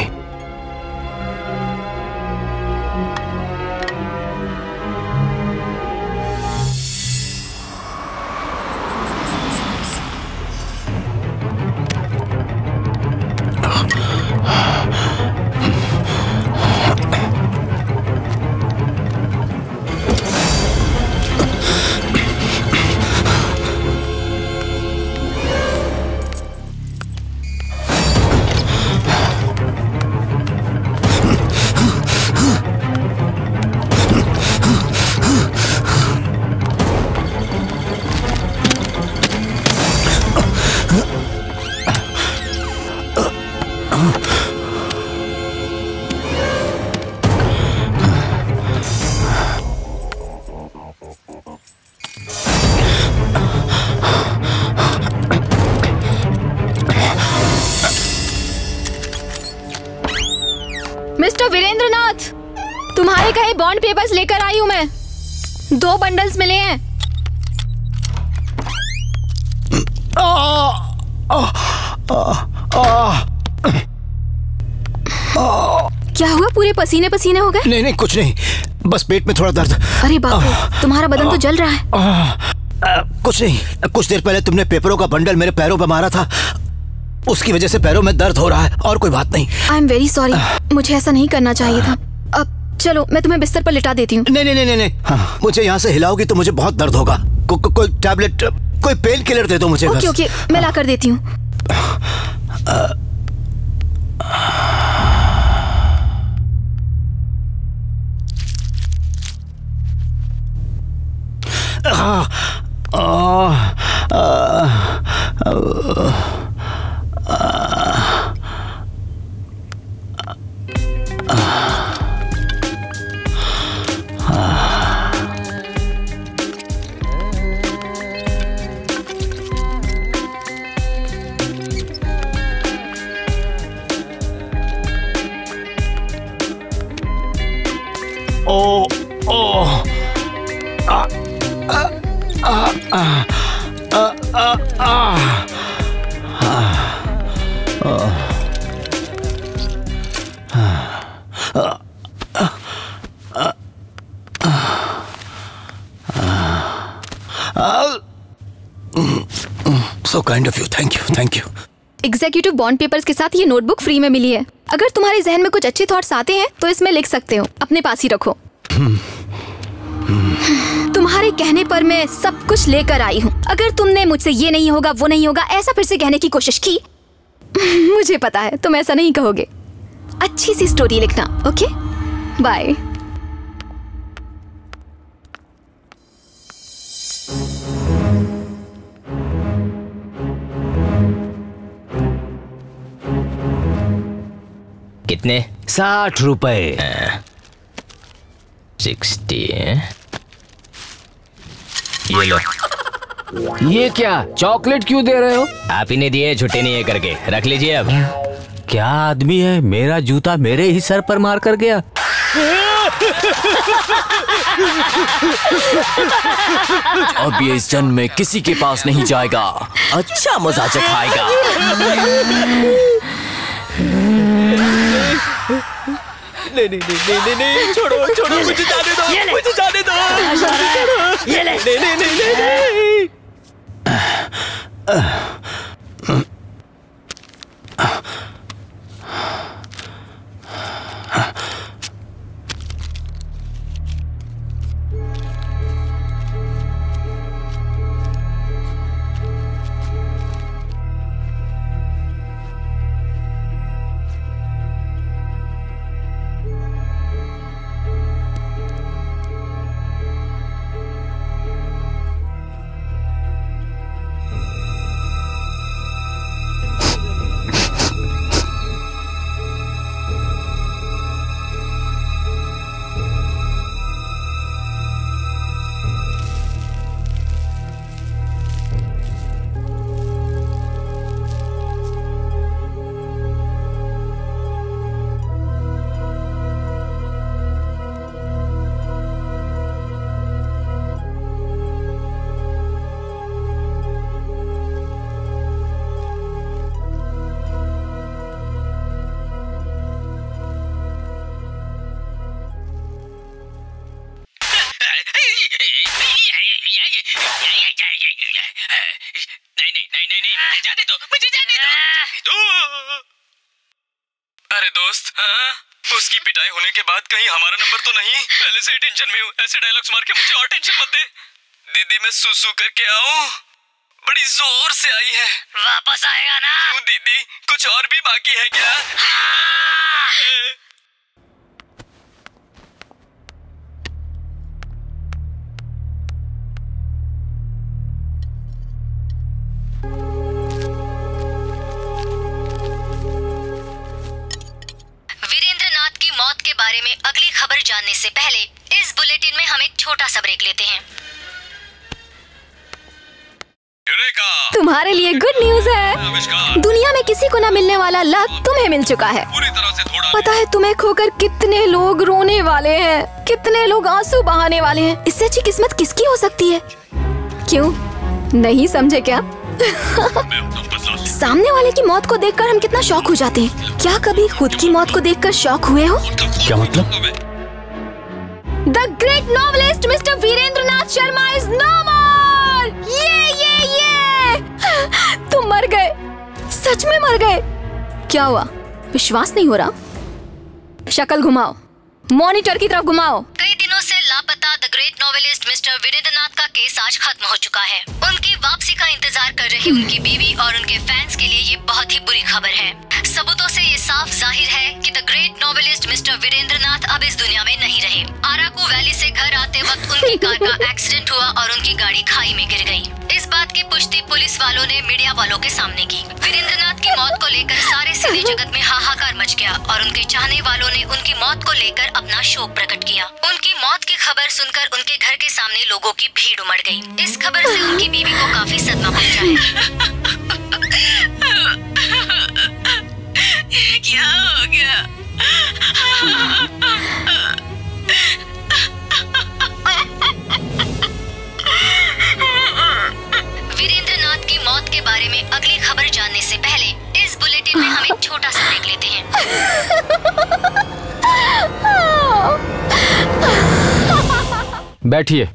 पेपर्स लेकर आई हूं मैं, दो बंडल्स मिले हैं। क्या हुआ, पूरे पसीने पसीने हो गए? नहीं नहीं कुछ नहीं, बस पेट में थोड़ा दर्द। अरे बाप रे, तुम्हारा बदन तो जल रहा है। आ, आ, कुछ नहीं, कुछ देर पहले तुमने पेपरों का बंडल मेरे पैरों पर मारा था, उसकी वजह से पैरों में दर्द हो रहा है, और कोई बात नहीं। आई एम वेरी सॉरी, मुझे ऐसा नहीं करना चाहिए था। चलो मैं तुम्हें बिस्तर पर लिटा देती हूँ। नहीं नहीं नहीं नहीं हाँ, मुझे यहाँ से हिलाओगी तो मुझे बहुत दर्द होगा। को, को, कोई टैबलेट, कोई पेन किलर दे दो मुझे। ओके ओके, मैं ला कर देती हूँ। एग्जीक्यूटिव बॉन्ड पेपर्स के साथ ये नोटबुक फ्री में मिली है। अगर तुम्हारे जहन में कुछ अच्छे थॉट्स आते हैं तो इसमें लिख सकते हो, अपने पास ही रखो। तुम्हारे कहने पर मैं सब कुछ लेकर आई हूँ। अगर तुमने मुझसे ये नहीं होगा वो नहीं होगा ऐसा फिर से कहने की कोशिश की, मुझे पता है तुम ऐसा नहीं कहोगे। अच्छी सी स्टोरी लिखना, ओके बाय। कितने? साठ रुपए। सिक्सटी। ये लो। ये क्या? चॉकलेट क्यों दे रहे हो? आप ही ने दिए, झूठे नहीं है करके। रख लीजिए अब। क्या आदमी है, मेरा जूता मेरे ही सर पर मार कर गया। अब ये इस जन्म में किसी के पास नहीं जाएगा, अच्छा मजा चखाएगा। नहीं नहीं नहीं नहीं नहीं छोड़ो छोड़ो, मुझे जाने दो, मुझे जाने दो। ये ले, नहीं नहीं नहीं नहीं। सुसु करके आऊं, बड़ी जोर से आई है। वापस आएगा ना? क्यों दीदी, कुछ और भी बाकी है क्या? वीरेंद्रनाथ की मौत के बारे में अगली खबर जानने से पहले इस बुलेटिन में हम एक छोटा सा ब्रेक लेते हैं। तुम्हारे लिए गुड न्यूज है, दुनिया में किसी को ना मिलने वाला लक तुम्हें मिल चुका है। पूरी तरह से थोड़ा पता है तुम्हें खोकर कितने लोग रोने वाले हैं, कितने लोग आंसू बहाने वाले हैं। इससे अच्छी किस्मत किसकी हो सकती है? क्यों नहीं समझे क्या? सामने वाले की मौत को देखकर हम कितना शौक हो जाते हैं, क्या कभी खुद की मौत को देखकर शौक हुए हो? क्या मतलब? The great novelist mister Virendranath Sharma is no more. ये ये ये तुम मर गए, सच में मर गए। क्या हुआ, विश्वास नहीं हो रहा? शक्ल घुमाओ, मॉनिटर की तरफ घुमाओ। कई दिनों से लापता the great novelist mister Virendranath का केस आज खत्म हो चुका है। उनकी वापसी का इंतजार कर रही उनकी बीवी और उनके फैंस के लिए ये बहुत ही बुरी खबर है। सबूतों से ये साफ जाहिर है कि the great novelist mister Virendranath अब इस दुनिया में नहीं रहे। अराकू वैली से घर आते वक्त उनकी कार का एक्सीडेंट हुआ और उनकी गाड़ी खाई में गिर गयी। इस बात की पुष्टि पुलिस वालों ने मीडिया वालों के सामने की। वीरेंद्रनाथ की मौत को लेकर सारे सिने जगत में हाहाकार मच गया और उनके चाहने वालों ने उनकी मौत को लेकर अपना शोक प्रकट किया। उनकी मौत की खबर सुनकर उनके घर के सामने लोगों की भीड़ उमड़ गई। इस खबर से उनकी बीवी को काफी सदमा पहुंचा है। क्या हो गया? वीरेंद्रनाथ की मौत के बारे में अगली खबर जानने से पहले इस बुलेटिन में हम एक छोटा सा ब्रेक लेते हैं। बैठिए।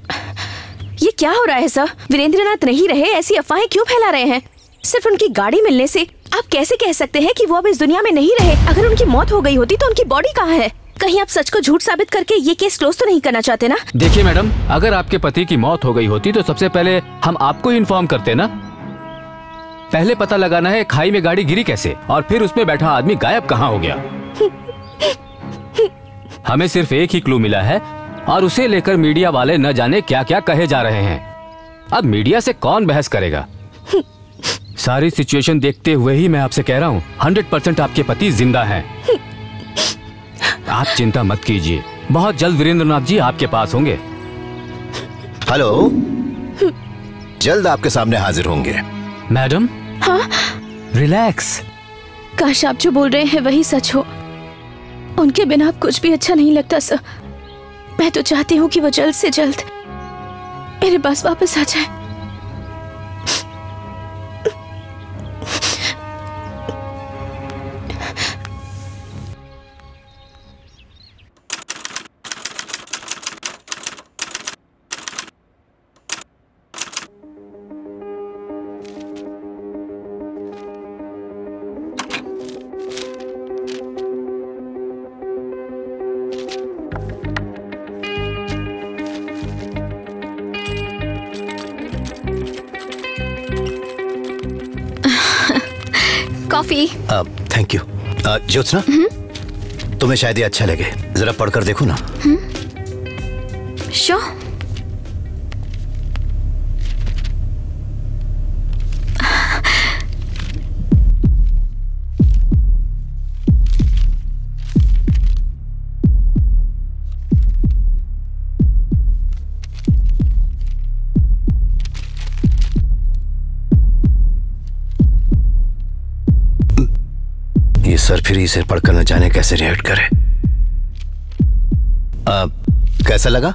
ये क्या हो रहा है सर? वीरेंद्रनाथ नहीं रहे ऐसी अफवाहें क्यों फैला रहे हैं? सिर्फ उनकी गाड़ी मिलने से आप कैसे कह सकते हैं कि वो अब इस दुनिया में नहीं रहे? अगर उनकी मौत हो गई होती तो उनकी बॉडी कहाँ है? कहीं आप सच को झूठ साबित करके ये केस क्लोज तो नहीं करना चाहते ना? देखिए मैडम, अगर आपके पति की मौत हो गई होती तो सबसे पहले हम आपको इन्फॉर्म करते ना। पहले पता लगाना है खाई में गाड़ी गिरी कैसे और फिर उसमें बैठा आदमी गायब कहाँ हो गया। हमें सिर्फ एक ही क्लू मिला है और उसे लेकर मीडिया वाले न जाने क्या क्या कहे जा रहे हैं। अब मीडिया से कौन बहस करेगा? सारी सिचुएशन देखते हुए ही मैं आपसे कह रहा हूँ, हंड्रेड परसेंट आपके पति जिंदा है। आप चिंता मत कीजिए, बहुत जल्द वीरेंद्रनाथ जी आपके पास होंगे। हेलो, जल्द आपके सामने हाजिर होंगे मैडम। हाँ? रिलैक्स। काश आप जो बोल रहे हैं वही सच हो। उनके बिना आप कुछ भी अच्छा नहीं लगता सर। मैं तो चाहती हूँ कि वो जल्द से जल्द मेरे पास वापस आ जाए। Thank you. ज्योत्सना, तुम्हें शायद ये अच्छा लगे, जरा पढ़कर देखो ना। श्योर। सर फिर इसे पढ़कर न जाने कैसे रिएक्ट करे। आ, कैसा लगा?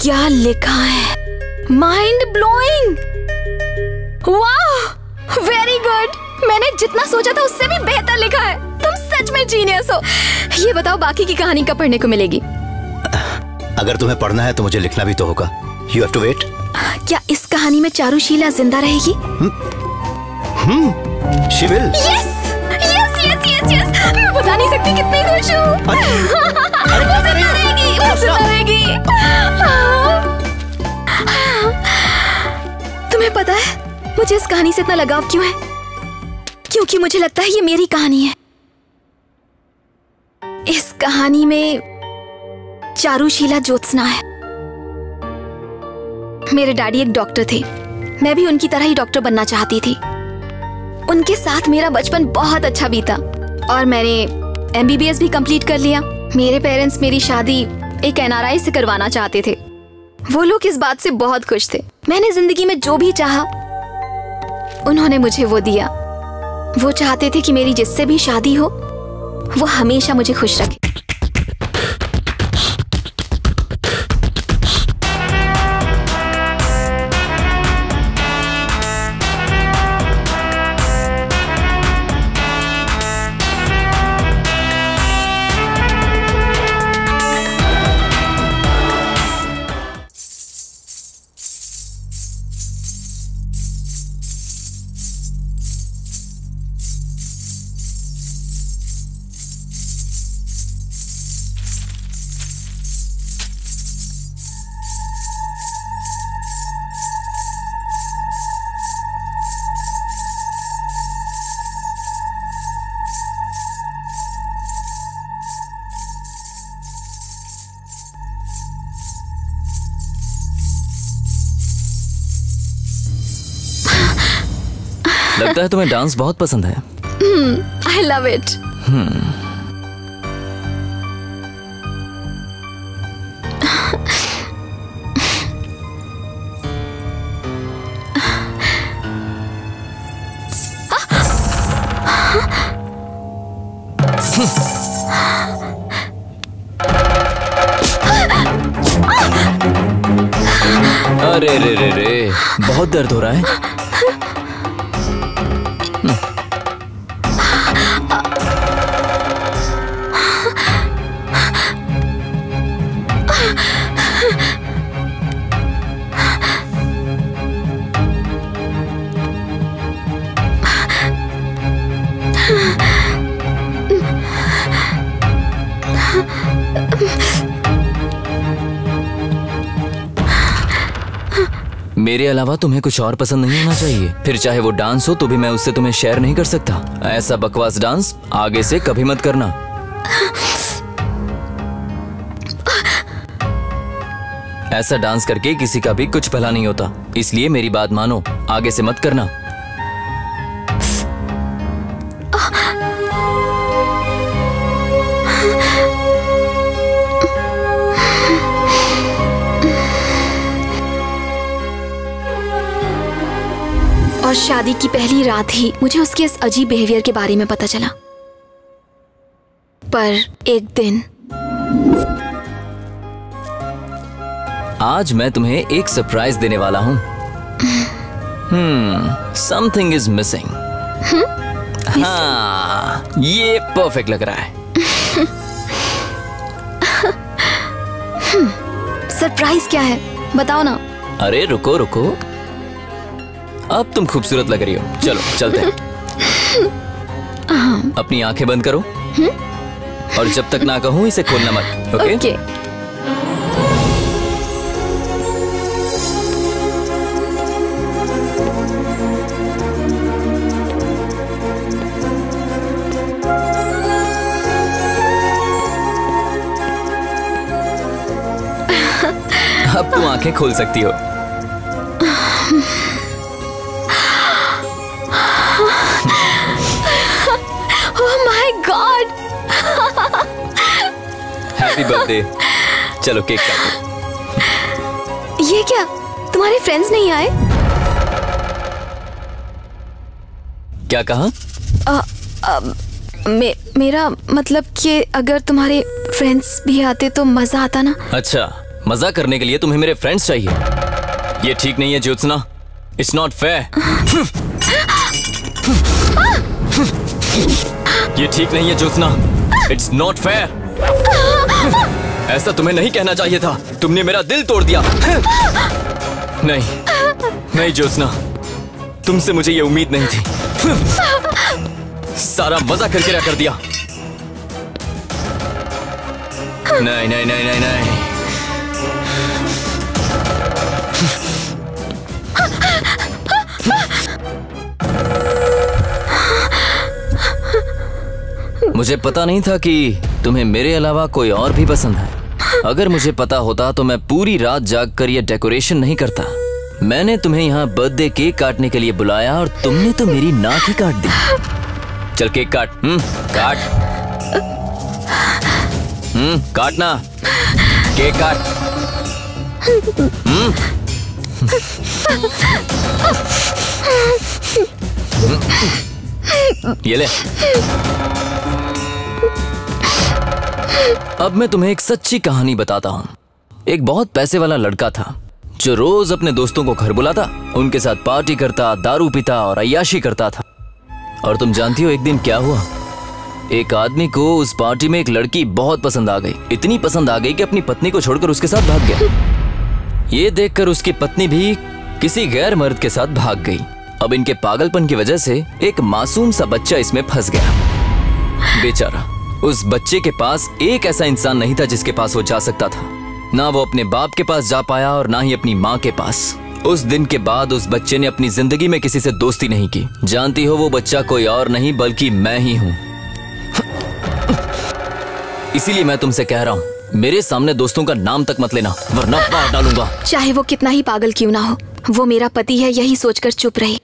क्या लिखा है? Mind blowing. वाह, वेरी गुड। मैंने जितना सोचा था उससे भी बेहतर लिखा है। तुम सच में जीनियस हो। ये बताओ बाकी की कहानी कब पढ़ने को मिलेगी? अगर तुम्हें पढ़ना है तो मुझे लिखना भी तो होगा। You have to wait. क्या इस कहानी में चारुशीला जिंदा रहेगी? Hmm, she will. Yes yes yes yes. मैं बता नहीं सकती कितनी खुश हूँ। वो जिंदा रहेगी, वो जिंदा रहेगी। तुम्हें पता है मुझे इस कहानी से इतना लगाव क्यों है? क्योंकि मुझे लगता है ये मेरी कहानी है। इस कहानी में चारुशीला ज्योत्सना है। मेरे डैडी एक डॉक्टर थे। मैं भी उनकी तरह ही डॉक्टर बनना चाहती थी। उनके साथ मेरा बचपन बहुत अच्छा बीता और मैंने एमबीबीएस भी कंप्लीट कर लिया। मेरे पेरेंट्स मेरी शादी एक एनआरआई से करवाना चाहते थे। वो लोग इस बात से बहुत खुश थे। मैंने जिंदगी में जो भी चाहा उन्होंने मुझे वो दिया। वो चाहते थे कि मेरी जिससे भी शादी हो वो हमेशा मुझे खुश रखे। लगता है तुम्हें डांस बहुत पसंद है। I love it. अरे रे रे रे, बहुत दर्द हो रहा है। मेरे अलावा तुम्हें कुछ और पसंद नहीं होना चाहिए, फिर चाहे वो डांस हो तो भी मैं उससे तुम्हें शेयर नहीं कर सकता। ऐसा बकवास डांस आगे से कभी मत करना। ऐसा डांस करके किसी का भी कुछ भला नहीं होता, इसलिए मेरी बात मानो, आगे से मत करना। और शादी की पहली रात ही मुझे उसके इस अजीब बिहेवियर के बारे में पता चला। पर एक दिन आज मैं तुम्हें एक सरप्राइज देने वाला हूँ। Hmm, something is missing. हाँ, ये परफेक्ट लग रहा है। सरप्राइज क्या है बताओ ना। अरे रुको रुको, अब तुम खूबसूरत लग रही हो, चलो चलते हैं। अपनी आंखें बंद करो और जब तक ना कहूं इसे खोलना मत। Okay, okay. अब तुम आंखें खोल सकती हो। Happy birthday. चलो केक काटो। ये क्या, तुम्हारे फ्रेंड्स नहीं आए? क्या कहा? आ, आ, मे, मेरा मतलब कि अगर तुम्हारे फ्रेंड्स भी आते तो मजा आता ना। अच्छा, मजा करने के लिए तुम्हें मेरे फ्रेंड्स चाहिए? ये ठीक नहीं है ज्योत्सना, इट्स नॉट फेयर। ये ठीक नहीं है ज्योत्सना, इट्स नॉट फेयर। ऐसा तुम्हें नहीं कहना चाहिए था, तुमने मेरा दिल तोड़ दिया। नहीं नहीं ज्योत्सना, तुमसे मुझे ये उम्मीद नहीं थी। सारा मजा करके रह कर दिया। नहीं नहीं नहीं नहीं नहीं, मुझे पता नहीं था कि तुम्हें मेरे अलावा कोई और भी पसंद है। अगर मुझे पता होता तो मैं पूरी रात जागकर ये डेकोरेशन नहीं करता। मैंने तुम्हें यहाँ बर्थडे केक काटने के लिए बुलाया और तुमने तो मेरी नाक ही काट दी। चल केक काट। हम्म, काट। हम्म, काटना केक काट। हम्म, ये ले। अब मैं तुम्हें एक सच्ची कहानी बताता हूँ। एक बहुत पैसे वाला लड़का था जो रोज अपने दोस्तों को घर बुलाता, उनके साथ पार्टी करता, दारू पीता और अय्याशी करता था। और तुम जानती हो एक दिन क्या हुआ? एक आदमी को उस पार्टी में एक लड़की बहुत पसंद आ गई। इतनी पसंद आ गई कि अपनी पत्नी को छोड़कर उसके साथ भाग गया। ये देखकर उसकी पत्नी भी किसी गैर मर्द के साथ भाग गई। अब इनके पागलपन की वजह से एक मासूम सा बच्चा इसमें फंस गया। बेचारा उस बच्चे के पास एक ऐसा इंसान नहीं था जिसके पास वो जा सकता था। ना वो अपने बाप के पास जा पाया और ना ही अपनी माँ के पास। उस दिन के बाद उस बच्चे ने अपनी जिंदगी में किसी से दोस्ती नहीं की। जानती हो वो बच्चा कोई और नहीं बल्कि मैं ही हूँ। इसीलिए मैं तुमसे कह रहा हूँ, मेरे सामने दोस्तों का नाम तक मत लेना वरना मार डालूंगा। चाहे वो कितना ही पागल क्यों ना हो, वो मेरा पति है, यही सोचकर चुप रही।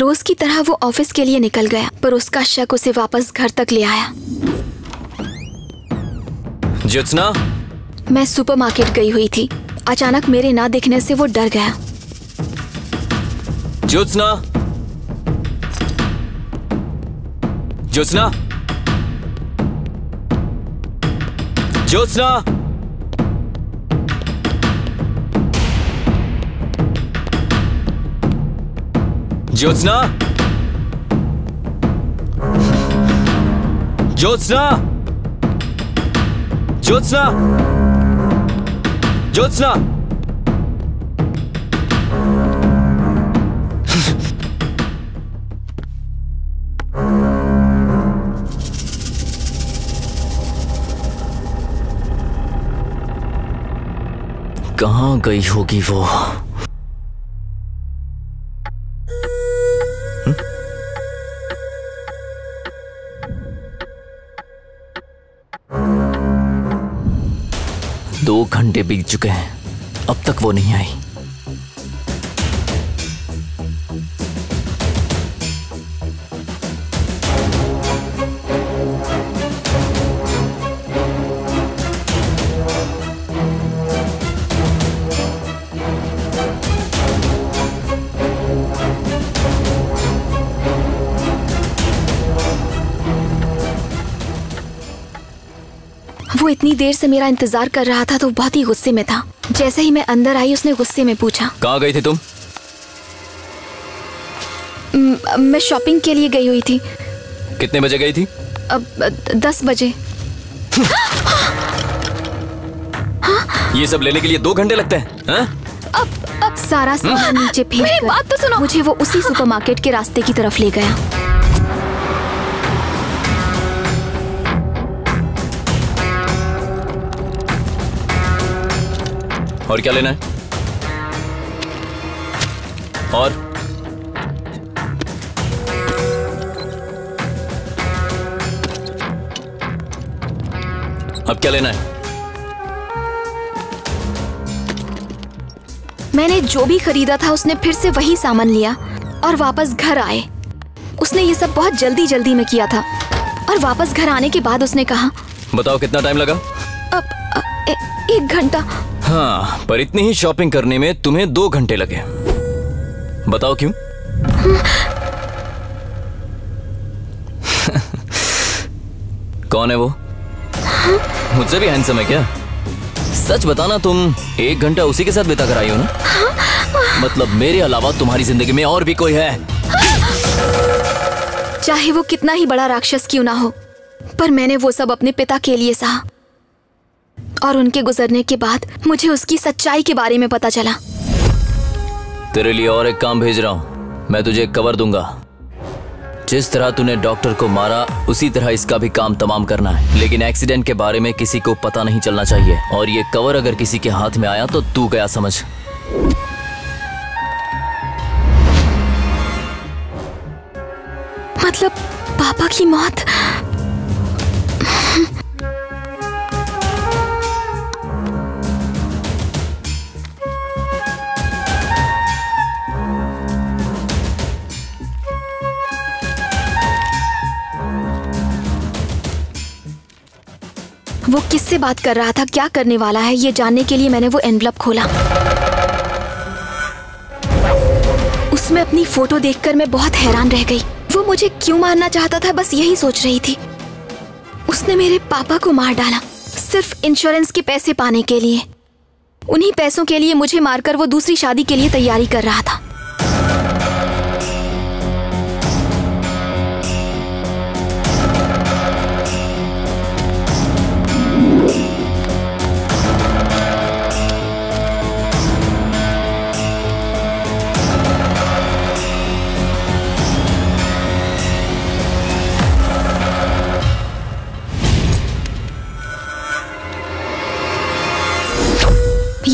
रोज की तरह वो ऑफिस के लिए निकल गया, पर उसका शक उसे वापस घर तक ले आया। ज्योत्सना, मैं सुपरमार्केट गई हुई थी, अचानक मेरे ना दिखने से वो डर गया। ज्योत्सना, ज्योत्सना, ज्योत्सना। ज्योत्सना, ज्योत्सना, ज्योत्सना, ज्योत्सना। कहाँ गई होगी वो? दो घंटे बीत चुके हैं, अब तक वो नहीं आई। वो इतनी देर से मेरा इंतजार कर रहा था तो बहुत ही गुस्से में था। जैसे ही मैं अंदर आई उसने गुस्से में पूछा, कहाँ गई थी तुम? म, मैं शॉपिंग के लिए गई हुई थी। कितने बजे गई थी? अब दस बजे। ये सब लेने के लिए दो घंटे लगते हैं? हा? अब अब सारा सामान नीचे फेंक कर, मेरी बात तो सुनो। मुझे वो उसी सुपरमार्केट के रास्ते की तरफ ले गया। और क्या लेना है? और अब क्या लेना है? मैंने जो भी खरीदा था उसने फिर से वही सामान लिया और वापस घर आए। उसने ये सब बहुत जल्दी जल्दी में किया था और वापस घर आने के बाद उसने कहा, बताओ कितना टाइम लगा? अब ए, एक घंटा। हाँ, पर इतनी ही शॉपिंग करने में तुम्हें दो घंटे लगे, बताओ क्यों? कौन है वो? मुझसे भी हैंडसम है क्या? सच बताना, तुम एक घंटा उसी के साथ बिता कर आई हो ना? मतलब मेरे अलावा तुम्हारी जिंदगी में और भी कोई है? चाहे वो कितना ही बड़ा राक्षस क्यों ना हो, पर मैंने वो सब अपने पिता के लिए सहा और उनके गुजरने के बाद मुझे उसकी सच्चाई के बारे में पता चला। तेरे लिए और एक काम भेज रहा हूँ, मैं तुझे कवर दूंगा। जिस तरह तूने डॉक्टर को मारा उसी तरह इसका भी काम तमाम करना है, लेकिन एक्सीडेंट के बारे में किसी को पता नहीं चलना चाहिए। और ये कवर अगर किसी के हाथ में आया तो तू गया समझ। मतलब पापा की मौत? वो किससे बात कर रहा था, क्या करने वाला है, ये जानने के लिए मैंने वो एनवलप खोला। उसमें अपनी फोटो देखकर मैं बहुत हैरान रह गई। वो मुझे क्यों मारना चाहता था, बस यही सोच रही थी। उसने मेरे पापा को मार डाला सिर्फ इंश्योरेंस के पैसे पाने के लिए। उन्हीं पैसों के लिए मुझे मारकर वो दूसरी शादी के लिए तैयारी कर रहा था।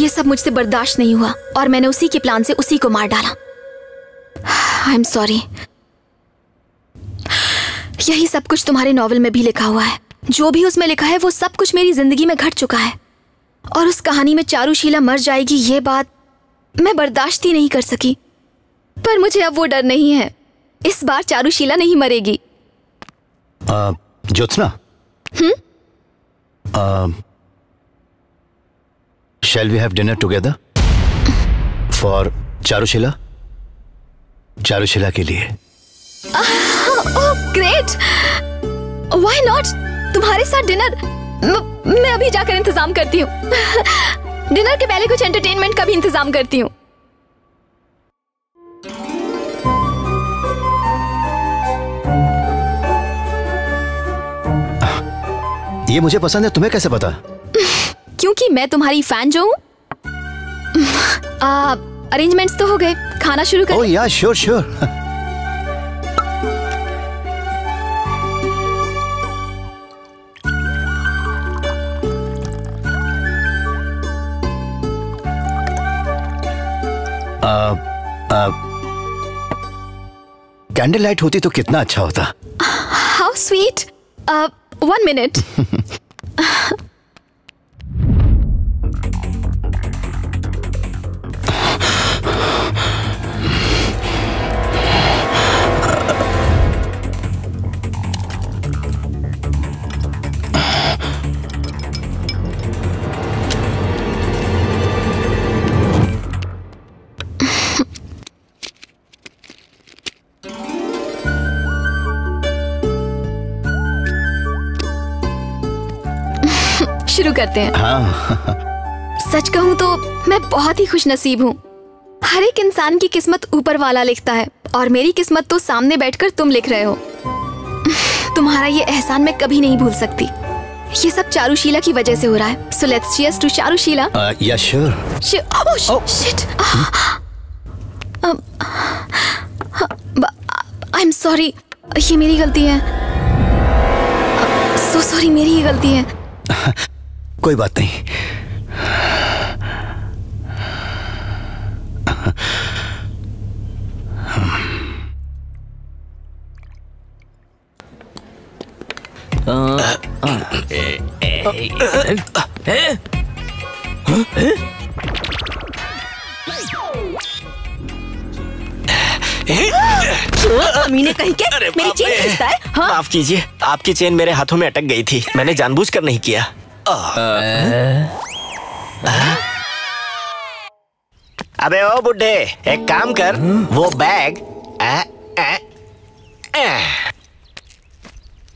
ये सब मुझसे बर्दाश्त नहीं हुआ और मैंने उसी के प्लान से उसी को मार डाला। I am sorry. यही सब कुछ तुम्हारे नॉवेल में भी लिखा हुआ है। जो भी उसमें लिखा है वो सब कुछ मेरी जिंदगी में घट चुका है। और उस कहानी में चारुशीला मर जाएगी ये बात मैं बर्दाश्त ही नहीं कर सकी। पर मुझे अब वो डर नहीं है। इस बार चारुशीला नहीं मरेगी। Jyotsna, shall we have dinner together for Charushila? Charushila के लिए। Oh great! Why not? तुम्हारे साथ डिनर। मैं अभी जाकर इंतजाम करती हूँ। डिनर के पहले कुछ एंटरटेनमेंट का भी इंतजाम करती हूँ। ये मुझे पसंद है, तुम्हें कैसे पता? क्योंकि मैं तुम्हारी फैन जो हूँ। अरेंजमेंट्स तो हो गए, खाना शुरू करें। ओह या, श्योर श्योर। कैंडल लाइट होती तो कितना अच्छा होता। How sweet. One minute. करते हैं। हाँ। सच कहूँ तो मैं बहुत ही खुशनसीब हूँ। हर एक इंसान की किस्मत ऊपर वाला लिखता है और मेरी किस्मत तो सामने बैठकर तुम लिख रहे हो। तुम्हारा ये एहसान मैं कभी नहीं भूल सकती। ये सब चारुशीला की वजह से हो रहा है। So let's cheers to Charushila. Yeah, sure. Oh shit. I'm sorry. ये मेरी गलती है। So sorry, मेरी ही गलती है। कोई बात नहीं। मीने कहीं क्या मेरी चेन खींचता है? माफ कीजिए, आपकी चेन मेरे हाथों में अटक गई थी। मैंने जानबूझकर नहीं किया। अबे ओ बुड्ढे, एक काम कर, वो बैग आ, आ, आ,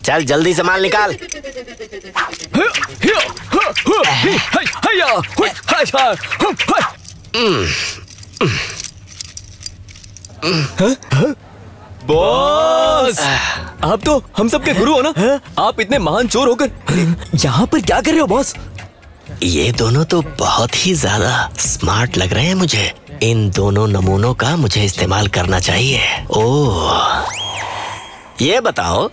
चल जल्दी सामान निकाल। बॉस, आप तो हम सबके गुरु हो ना? आप इतने महान चोर होकर यहाँ पर क्या कर रहे हो बॉस? ये दोनों तो बहुत ही ज्यादा स्मार्ट लग रहे हैं मुझे। इन दोनों नमूनों का मुझे इस्तेमाल करना चाहिए। ओह, ये बताओ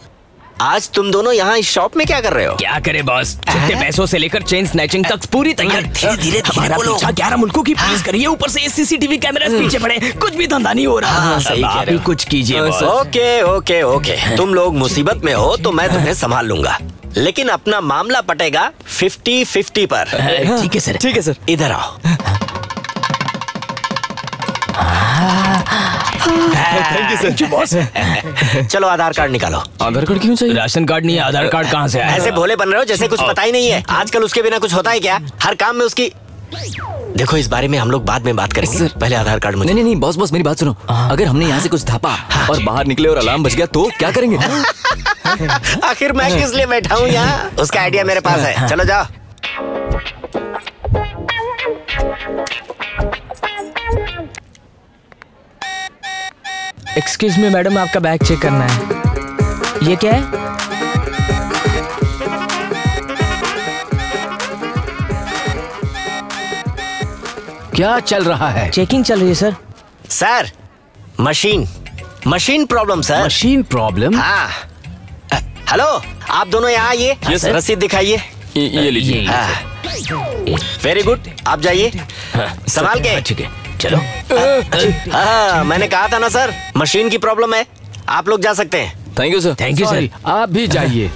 आज तुम दोनों यहाँ इस शॉप में क्या कर रहे हो? क्या करे बॉस, कितने पैसों से लेकर चेन स्नैचिंग तक पूरी तैयारी। धीरे-धीरे हमारा पीछा ग्यारह मुल्कों की पुलिस करिए, ऊपर से सीसीटीवी कैमरा पीछे पड़े, कुछ भी धंधा नहीं हो रहा। सही कह रहे हो, कुछ कीजिए। ओके ओके ओके, तुम लोग मुसीबत में हो तो मैं तुम्हें संभाल लूंगा, लेकिन अपना मामला पटेगा फिफ्टी फिफ्टी पर। ठीक है सर, ठीक है सर। इधर आओ। Thank you boss. चलो आधार कार्ड निकालो। आधार कार्ड क्यों चाहिए? राशन कार्ड नहीं है, आधार कार्ड कहाँ से आया? ऐसे भोले बन रहे हो जैसे कुछ पता ही नहीं है। आजकल उसके बिना कुछ होता है क्या? हर काम में उसकी। देखो, इस बारे में हम लोग बाद में बात करेंगे। सर, पहले आधार कार्ड मुझे। नहीं नहीं बॉस बॉस, मेरी बात सुनो। अगर हमने यहाँ से कुछ धापा और बाहर निकले और अलार्म बज गया तो क्या करेंगे? आखिर मैं किस लिए बैठा हूँ यहाँ? उसका आइडिया मेरे पास है। चलो जाओ। एक्सक्यूज मी मैडम, आपका बैग चेक करना है। ये क्या है? क्या चल रहा है? चेकिंग चल रही है sir. Sir, machine machine problem sir. Machine problem? हाँ। हेलो, आप दोनों यहाँ आइए। Yes sir. रसीद दिखाइए। ये लीजिए। हाँ, वेरी गुड, आप जाइए। संभाल के। ठीक है, चलो। हाँ, मैंने कहा था ना सर, मशीन की प्रॉब्लम है, आप लोग जा सकते हैं। Thank you sir. Thank you sir, आप भी जाइए।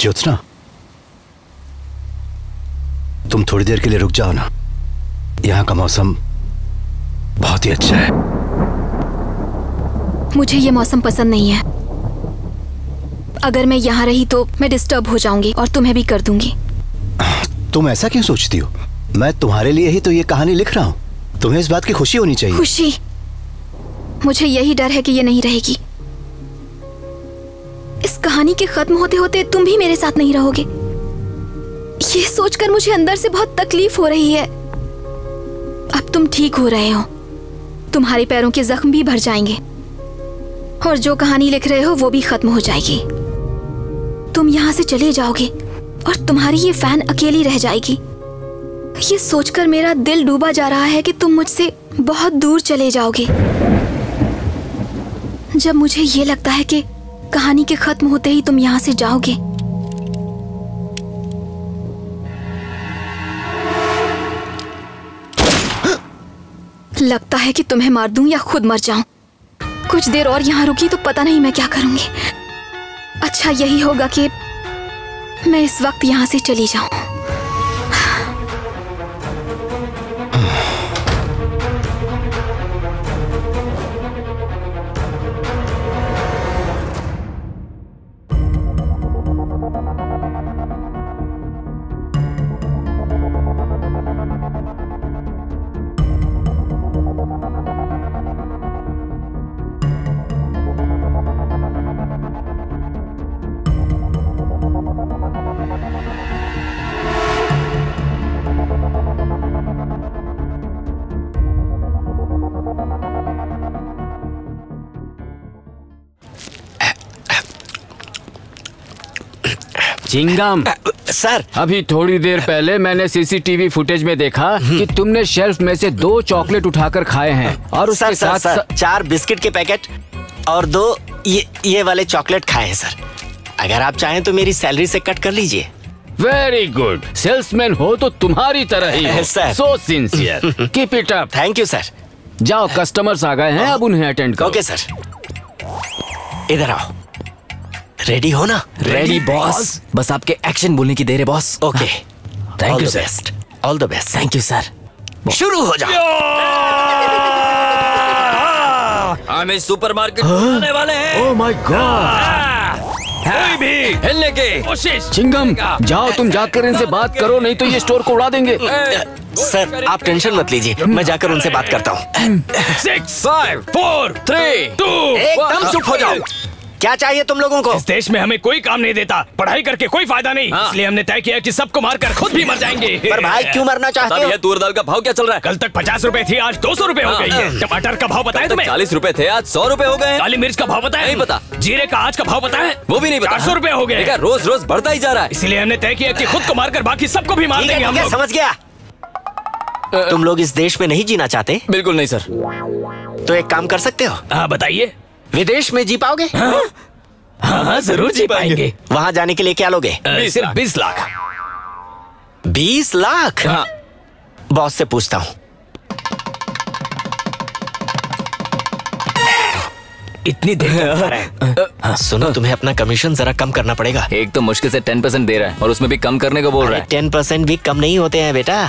ज्योत्सना, तुम थोड़ी देर के लिए रुक जाओ ना। यहाँ का मौसम बहुत ही अच्छा है। मुझे ये मौसम पसंद नहीं है। अगर मैं यहाँ रही तो मैं डिस्टर्ब हो जाऊंगी और तुम्हें भी कर दूंगी। तुम ऐसा क्यों सोचती हो? मैं तुम्हारे लिए ही तो ये कहानी लिख रहा हूँ। तुम्हें इस बात की खुशी होनी चाहिए। खुशी? मुझे यही डर है कि ये नहीं रहेगी। इस कहानी के खत्म होते होते तुम भी मेरे साथ नहीं रहोगे। ये सोचकर मुझे अंदर से बहुत तकलीफ हो रही है। अब तुम ठीक हो रहे हो, तुम्हारे पैरों के जख्म भी भर जाएंगे और जो कहानी लिख रहे हो वो भी खत्म हो जाएगी। तुम यहाँ से चले जाओगे और तुम्हारी ये फैन अकेली रह जाएगी। ये सोचकर मेरा दिल डूबा जा रहा है कि तुम मुझसे बहुत दूर चले जाओगे। जब मुझे ये लगता है कि कहानी के खत्म होते ही तुम यहाँ से जाओगे, लगता है कि तुम्हें मार दूं या खुद मर जाऊं। कुछ देर और यहाँ रुकी तो पता नहीं मैं क्या करूंगी। अच्छा यही होगा कि मैं इस वक्त यहाँ से चली जाऊं। चिंगम सर, अभी थोड़ी देर पहले मैंने सीसीटीवी फुटेज में देखा कि तुमने शेल्फ में से दो चॉकलेट उठाकर खाए हैं और उसके साथ सर, चार बिस्किट के पैकेट और दो ये ये वाले चॉकलेट खाए हैं सर। अगर आप चाहें तो मेरी सैलरी से कट कर लीजिए। वेरी गुड, सेल्समैन हो तो तुम्हारी तरह ही हो sir. So sincere, keep it up. Thank you sir. जाओ, कस्टमर्स आ गए हैं, अब उन्हें अटेंड करो। ओके सर, इधर आओ। रेडी हो ना? रेडी बॉस, बस आपके एक्शन बोलने की देर है boss. Okay, thank you sir. All the best. Thank you sir. शुरू हो जाओ। हम इस सुपरमार्केट जाने वाले हैं। ओह माय गॉड, कोई भी हिलने की कोशिश। चिंगम जाओ, तुम जाकर इनसे बात करो, नहीं तो ये स्टोर को उड़ा देंगे। सर आप टेंशन मत लीजिए, मैं जाकर उनसे बात करता हूँ। Six five four three two. एकदम चुप हो जाओ। क्या चाहिए तुम लोगों को? इस देश में हमें कोई काम नहीं देता, पढ़ाई करके कोई फायदा नहीं। हाँ। इसलिए हमने तय किया कि सबको मारकर खुद भी मर जाएंगे। पर भाई क्यों मरना चाहते हो? तूर दाल का भाव क्या चल रहा है? कल तक पचास रूपए थी, आज दो सौ रूपए हो गई है। टमाटर का भाव बताया तुम्हें? चालीस रूपए थे, आज सौ रूपए हो गए। काली मिर्च का भाव बताया? नहीं पता। जीरे का आज का भाव बताया? वो भी नहीं पता। सौ रूपए हो गए। रोज रोज बढ़ता ही जा रहा है, इसलिए हमने तय किया कि खुद को मारकर बाकी सबको भी मार देंगे। हम समझ गया, तुम लोग इस देश में नहीं जीना चाहते। बिल्कुल नहीं सर। तो एक काम कर सकते हो। हाँ बताइए। विदेश में जी पाओगे? हाँ, हाँ जरूर जी पाएंगे। वहाँ जाने के लिए क्या लोगे? सिर्फ बीस लाख। बीस लाख? हाँ। बॉस से पूछता हूँ। इतनी देर क्यों रहे हैं? सुनो, तुम्हें अपना कमीशन जरा कम करना पड़ेगा। एक तो मुश्किल से टेन परसेंट दे रहा है और उसमें भी कम करने को बोल रहा है। टेन परसेंट भी कम नहीं होते हैं बेटा।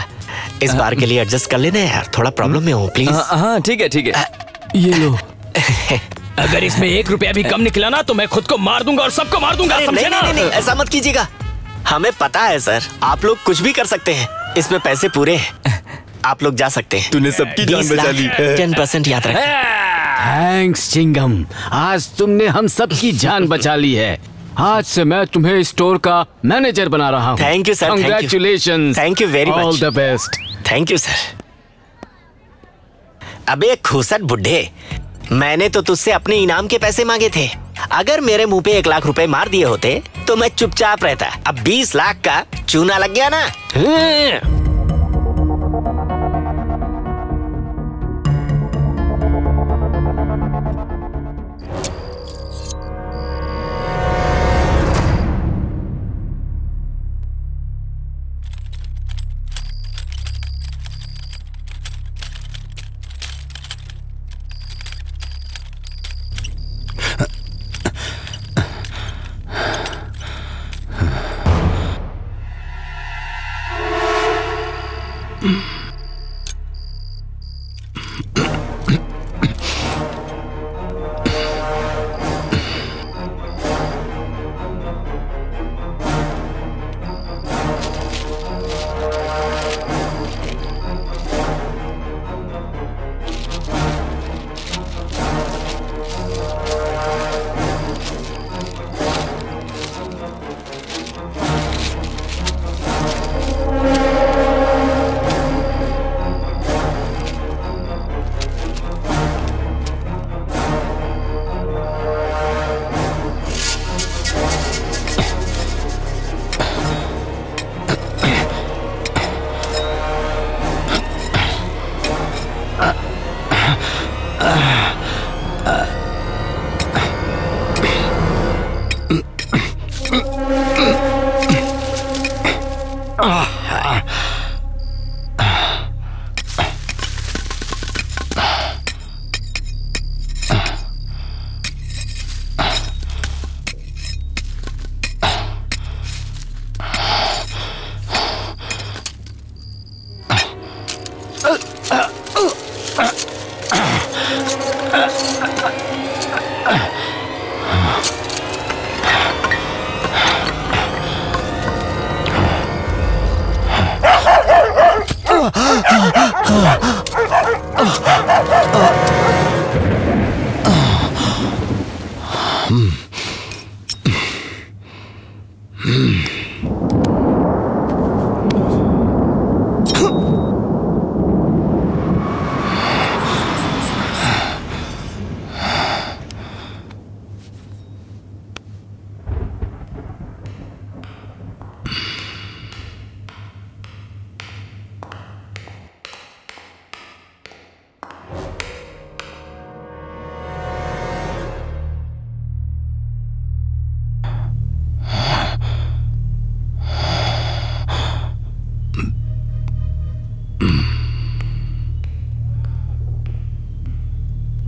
इस बार के लिए एडजस्ट कर लेना यार, थोड़ा प्रॉब्लम में हो प्लीज। हाँ ठीक है ठीक है, ये लो। अगर इसमें एक रुपया भी कम निकला ना तो मैं खुद को मार दूंगा और सबको मार दूंगा, समझे ना? नहीं नहीं, ऐसा मत कीजिएगा। हमें पता है सर, आप लोग कुछ भी कर सकते हैं, इसमें पैसे पूरे हैं, आप लोग जा सकते हैं। तूने सबकी जान बचा ली। टेन परसेंट याद रख। थैंक्स चिंगम, आज तुमने हम सबकी जान बचा ली है। आज से मैं तुम्हें स्टोर का मैनेजर बना रहा हूँ। Thank you sir. Congratulation. Thank you very much. All the best. Thank you sir. अबे खुसट बुढ़े, मैंने तो तुझसे अपने इनाम के पैसे मांगे थे। अगर मेरे मुंह पे एक लाख रुपए मार दिए होते तो मैं चुपचाप रहता। अब बीस लाख का चूना लग गया ना।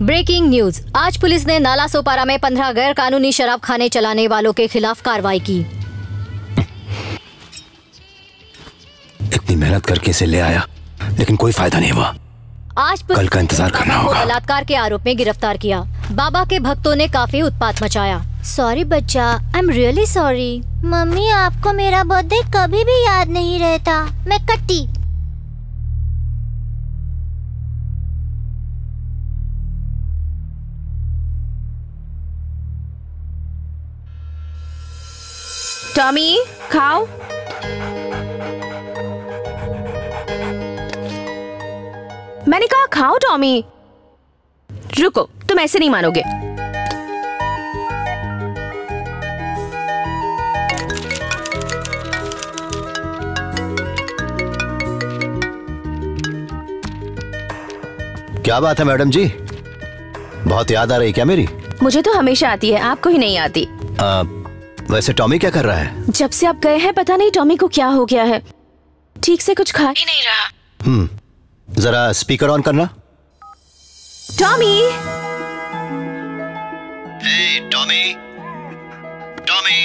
Breaking news. आज पुलिस ने नाला सोपारा में पंद्रह गैर कानूनी शराब खाने चलाने वालों के खिलाफ कार्रवाई की। इतनी मेहनत करके इसे ले आया लेकिन कोई फायदा नहीं हुआ। आज कल का इंतजार करना होगा। बलात्कार के आरोप में गिरफ्तार किया। बाबा के भक्तों ने काफी उत्पात मचाया। सॉरी बच्चा, I am really sorry. Mummy, आपको मेरा बर्थडे कभी भी याद नहीं रहता। मैं कट्टी। टॉमी, खाओ। मैंने कहा खाओ टॉमी। रुको, तुम ऐसे नहीं मानोगे। क्या बात है मैडम जी, बहुत याद आ रही क्या मेरी? मुझे तो हमेशा आती है, आपको ही नहीं आती। आ, वैसे टॉमी क्या कर रहा है? जब से आप गए हैं पता नहीं टॉमी को क्या हो गया है, ठीक से कुछ खा ही नहीं रहा। हम्म, जरा स्पीकर ऑन करना। Tommy, hey Tommy, Tommy,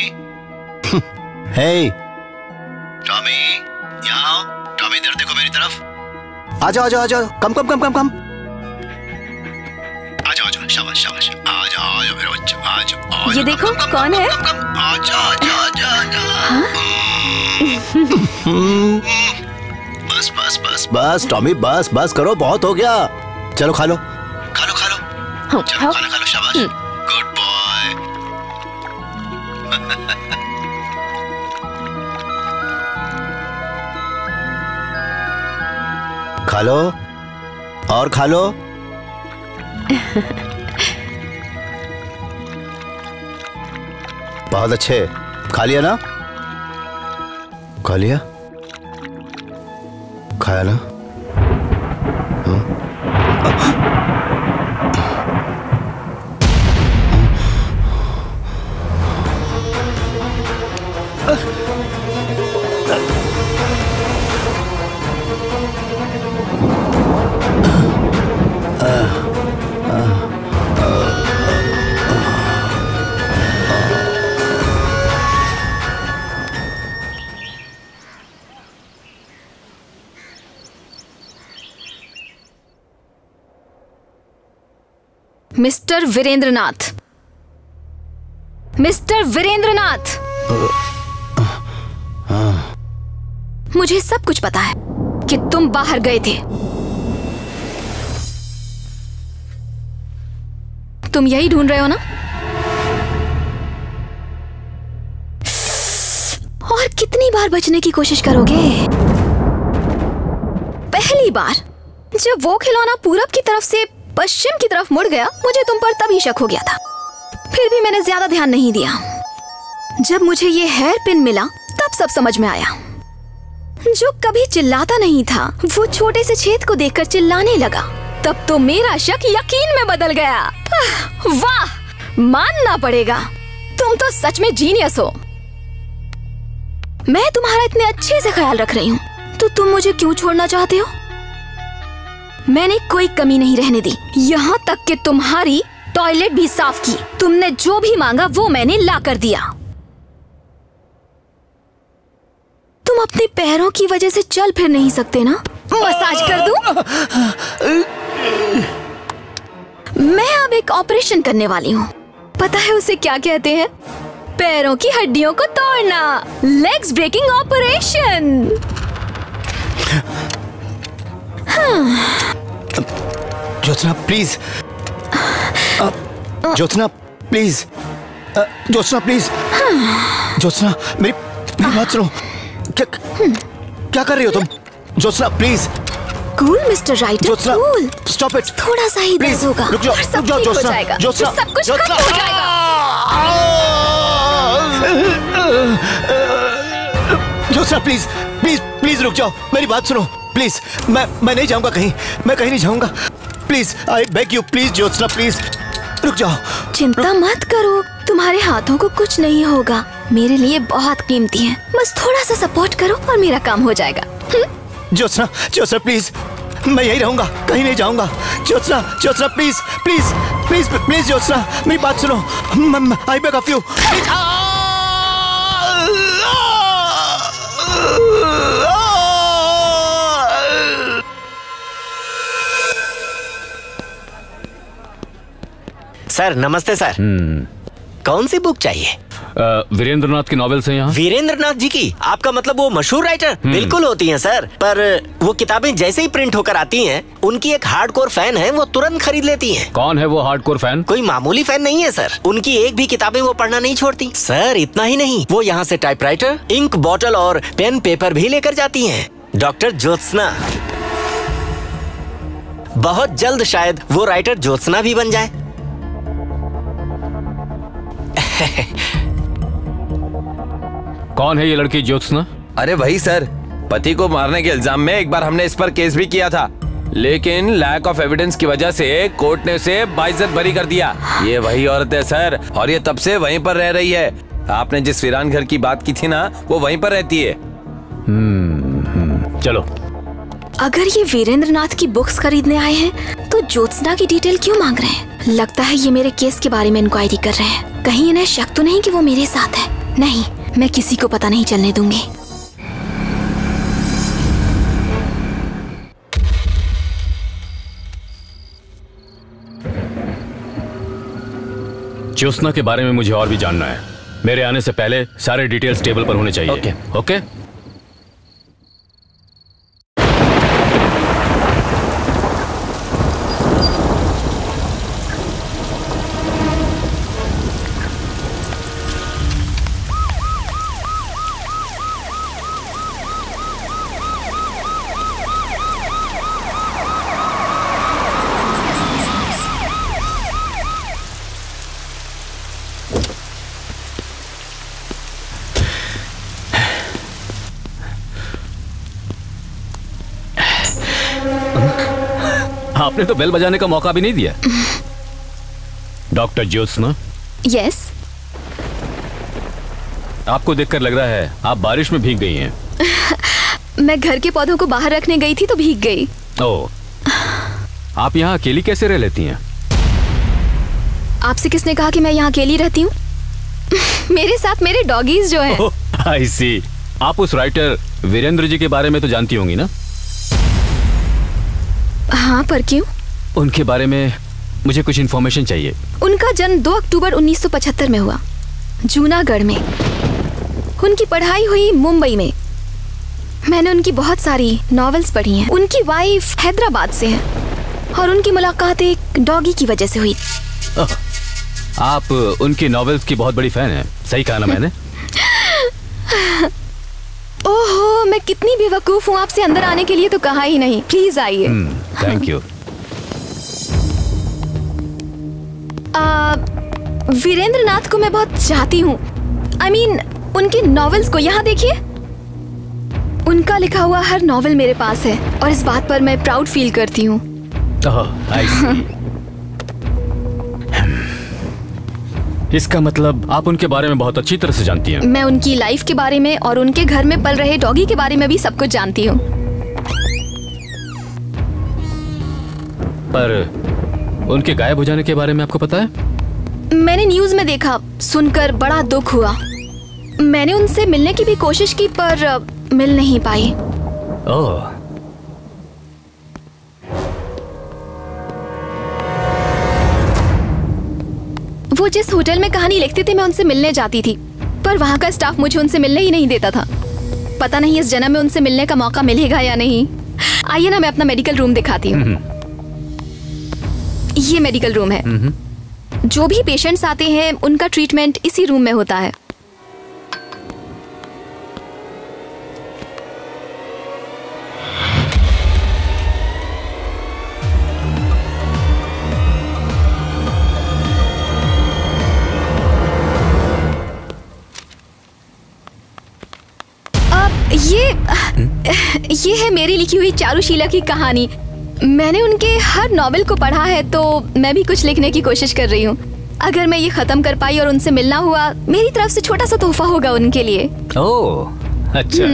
hey Tommy, यहाँ आओ। टॉमी, इधर देखो मेरी तरफ। आ जाओ, आ जाओ, आ जाओ। कम कम कम कम कम। आ जाओ, आ जाओ, शाबाश शाबाश। आ जाओ, आ जाओ मेरे बच्चे, आ जाओ। ये देखो कौन है? आ जाओ, आ जाओ, आ जाओ। बस बस बस बस टॉमी, बस बस करो, बहुत हो गया। चलो खा लो, खा लो, खा लो, हाँ, चलो, हाँ, खा लो, खा लो, शाबाश, गुड बॉय। खा लो और खा लो। बहुत अच्छे, खा लिया ना? खा लिया, खाया ना? हाँ? मिस्टर वीरेंद्रनाथ, मिस्टर वीरेंद्रनाथ, मुझे सब कुछ पता है कि तुम बाहर गए थे। तुम यही ढूंढ रहे हो ना? और कितनी बार बचने की कोशिश करोगे? पहली बार जब वो खिलौना पूरब की तरफ से पश्चिम की तरफ मुड़ गया, मुझे तुम पर तभी शक हो गया था, फिर भी मैंने ज्यादा ध्यान नहीं दिया। जब मुझे ये हेयर पिन मिला तब सब समझ में आया। जो कभी चिल्लाता नहीं था वो छोटे से छेद को देखकर चिल्लाने लगा, तब तो मेरा शक यकीन में बदल गया। वाह, मानना पड़ेगा, तुम तो सच में जीनियस हो। मैं तुम्हारा इतने अच्छे से ख्याल रख रही हूँ तो तुम मुझे क्यों छोड़ना चाहते हो? मैंने कोई कमी नहीं रहने दी, यहाँ तक कि तुम्हारी टॉयलेट भी साफ की। तुमने जो भी मांगा वो मैंने ला कर दिया। तुम अपने पैरों की वजह से चल फिर नहीं सकते ना? मसाज कर दूं? मैं अब एक ऑपरेशन करने वाली हूँ, पता है उसे क्या कहते हैं? पैरों की हड्डियों को तोड़ना, legs breaking operation. Jyotsna please, Jyotsna please, Jyotsna please, Jyotsna मेरी बात सुनो। क्या क्या कर रही हो तुम? Jyotsna please. Cool mister writer, Jyotsna stop it. थोड़ा सा ही दर्द होगा, रुक जाओ, रुक जाओ ज्योत्सना, ज्योत्सना सब कुछ खत्म हो जाएगा। ज्योत्सना प्लीज प्लीज प्लीज रुक जाओ, मेरी बात सुनो प्लीज। मैं मैं नहीं जाऊंगा कहीं, मैं कहीं नहीं जाऊंगा, please I beg you, please Jyotsna please रुक जाओ। चिंता मत करो, तुम्हारे हाथों को कुछ नहीं होगा, मेरे लिए बहुत कीमती है, बस थोड़ा सा सपोर्ट करो और मेरा काम हो जाएगा। ज्योत्सना, ज्योत्सना प्लीज, मैं यही रहूंगा, कहीं नहीं जाऊंगा। Jyotsna, Jyotsna please please please please Jyotsna, मेरी बात सुनो, I beg of you. Sir नमस्ते सर। कौन सी बुक चाहिए? वीरेंद्रनाथ की नॉवेल्स हैं यहाँ। वीरेंद्रनाथ जी की? आपका मतलब वो मशहूर राइटर? बिल्कुल होती हैं सर, पर वो किताबें जैसे ही प्रिंट होकर आती हैं, उनकी एक हार्डकोर फैन है, वो तुरंत खरीद लेती हैं। कौन है वो हार्डकोर फैन? कोई मामूली फैन नहीं है सर, उनकी एक भी किताबें वो पढ़ना नहीं छोड़ती। सर इतना ही नहीं, वो यहाँ से टाइपराइटर, इंक बॉटल और पेन पेपर भी लेकर जाती है। डॉक्टर ज्योत्सना, बहुत जल्द शायद वो राइटर ज्योत्सना भी बन जाए। कौन है ये लड़की ज्योत्सना? अरे वही सर, पति को मारने के इल्जाम में एक बार हमने इस पर केस भी किया था, लेकिन लैक ऑफ एविडेंस की वजह से कोर्ट ने उसे बाइज्जत बरी कर दिया। ये वही औरत है सर, और ये तब से वहीं पर रह रही है। आपने जिस वीरान घर की बात की थी ना, वो वहीं पर रहती है। हम्म, चलो। अगर ये वीरेंद्रनाथ की बुक्स खरीदने आए हैं तो ज्योत्सना की डिटेल क्यों मांग रहे हैं? लगता है ये मेरे केस के बारे में इंक्वायरी कर रहे हैं। कहीं इन्हें शक तो नहीं कि वो मेरे साथ है? नहीं, मैं किसी को पता नहीं चलने दूंगी। ज्योत्सना के बारे में मुझे और भी जानना है। मेरे आने से पहले सारे डिटेल्स टेबल पर होने चाहिए। Okay okay. आपने तो बेल बजाने का मौका भी नहीं दिया। डॉक्टर ज्योत्सना। यस। आपको देखकर लग रहा है आप बारिश में भीग गई हैं। मैं घर के पौधों को बाहर रखने गई थी तो भीग गई। ओह, आप यहाँ अकेली कैसे रह लेती हैं? आपसे किसने कहा कि मैं यहाँ अकेली रहती हूँ? मेरे साथ मेरे डॉगीज जो हैं। ओह, आई सी। आप उस राइटर वीरेंद्र जी के बारे में तो जानती होंगी ना? हाँ, पर क्यों? उनके बारे में मुझे कुछ इन्फॉर्मेशन चाहिए। उनका जन्म दो अक्टूबर उन्नीस सौ पचहत्तर में हुआ, जूनागढ़ में। उनकी पढ़ाई हुई मुंबई में। मैंने उनकी बहुत सारी नॉवेल्स पढ़ी हैं। उनकी वाइफ हैदराबाद से है और उनकी मुलाकात एक डॉगी की वजह से हुई। आप उनकी नॉवेल्स की बहुत बड़ी फैन हैं, सही कहा ना मैंने? ओहो, मैं कितनी बेवकूफ हूँ, आपसे अंदर आने के लिए तो कहा ही नहीं। प्लीज आइए। Thank you. वीरेंद्रनाथ को मैं बहुत चाहती हूँ, आई मीन उनके नॉवेल्स को। यहाँ देखिए, उनका लिखा हुआ हर नॉवेल मेरे पास है और इस बात पर मैं प्राउड फील करती हूँ। इसका मतलब आप उनके बारे में बहुत अच्छी तरह से जानती हैं। मैं उनकी लाइफ के बारे में और उनके घर में पल रहे डॉगी के बारे में भी सब कुछ जानती हूँ। पर उनके गायब हो जाने के बारे में आपको पता है? मैंने न्यूज़ में देखा, सुनकर बड़ा दुख हुआ। मैंने उनसे मिलने की भी कोशिश की पर मिल नहीं पाई। ओह। वो जिस होटल में कहानी लिखते थे, मैं उनसे मिलने जाती थी, पर वहाँ का स्टाफ मुझे उनसे मिलने ही नहीं देता था। पता नहीं इस जन्म में उनसे मिलने का मौका मिलेगा या नहीं। आइए ना, मैं अपना मेडिकल रूम दिखाती हूँ। ये मेडिकल रूम है। जो भी पेशेंट्स आते हैं उनका ट्रीटमेंट इसी रूम में होता है। ये है मेरी लिखी हुई चारुशीला की कहानी। मैंने उनके हर नॉवेल को पढ़ा है, तो मैं भी कुछ लिखने की कोशिश कर रही हूँ। अगर मैं ये खत्म कर पाई और उनसे मिलना हुआ, मेरी तरफ से छोटा सा तोहफा होगा उनके लिए। ओह, अच्छा।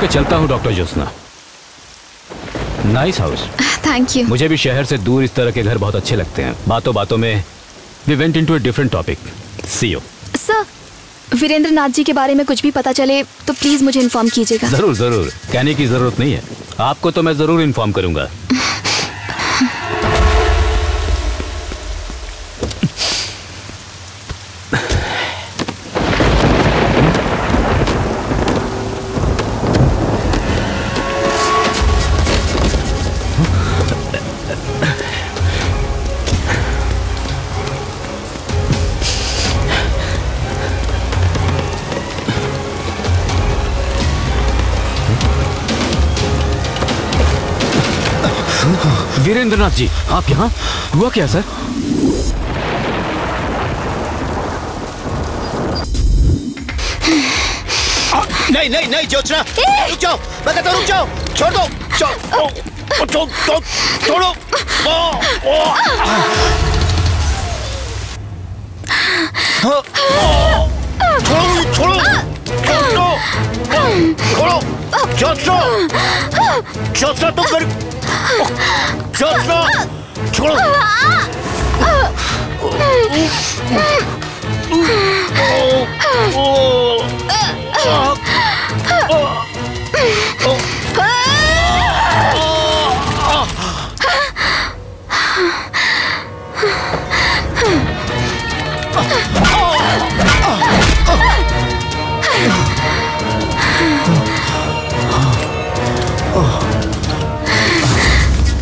होकर चलता हूँ doctor Jyotsna. Nice house. Thank you. मुझे भी शहर से दूर इस तरह के घर बहुत अच्छे लगते हैं। बातों बातों में we went into a different topic. See you. Sir, Virendranath ji के बारे में कुछ भी पता चले तो प्लीज मुझे इन्फॉर्म कीजिएगा। जरूर जरूर, कहने की जरूरत नहीं है आपको, तो मैं जरूर इन्फॉर्म करूंगा। वीरेंद्रनाथ जी, आप यहाँ? हुआ क्या सर? आ, नहीं नहीं नहीं ज्योत्सना, रुक जाओ, मैं कहता हूँ रुक जाओ, छोड़ दो, छोड़ो, छोड़ो। छोड़ो, छोड़ो, ज्योत्सना, ज्योत्सना तुम मेरे ज्योत्सना, छोड़ो।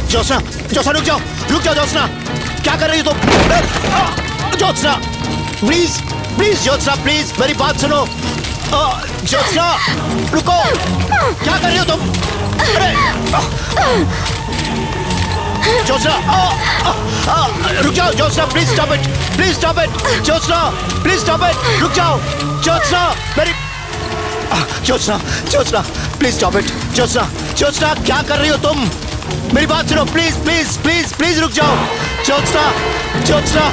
ज्योत्सना, ज्योत्सना रुक जाओ, रुक जाओ ज्योत्सना, क्या कर रही हो तुम? Jyotsna please, please Jyotsna please मेरी बात सुनो। ज्योत्सना रुको, क्या कर रही हो तुम? अरे ज्योत्सना रुक जाओ, Jyotsna please stop it, please stop it, Jyotsna please stop it, रुक जाओ ज्योत्सना मेरी। Jyotsna, Jyotsna please stop it, Jyotsna, Jyotsna क्या कर रही हो तुम? मेरी बात सुनो प्लीज प्लीज प्लीज प्लीज रुक जाओ। ज्योत्सना, ज्योत्सना, ज्योत्सना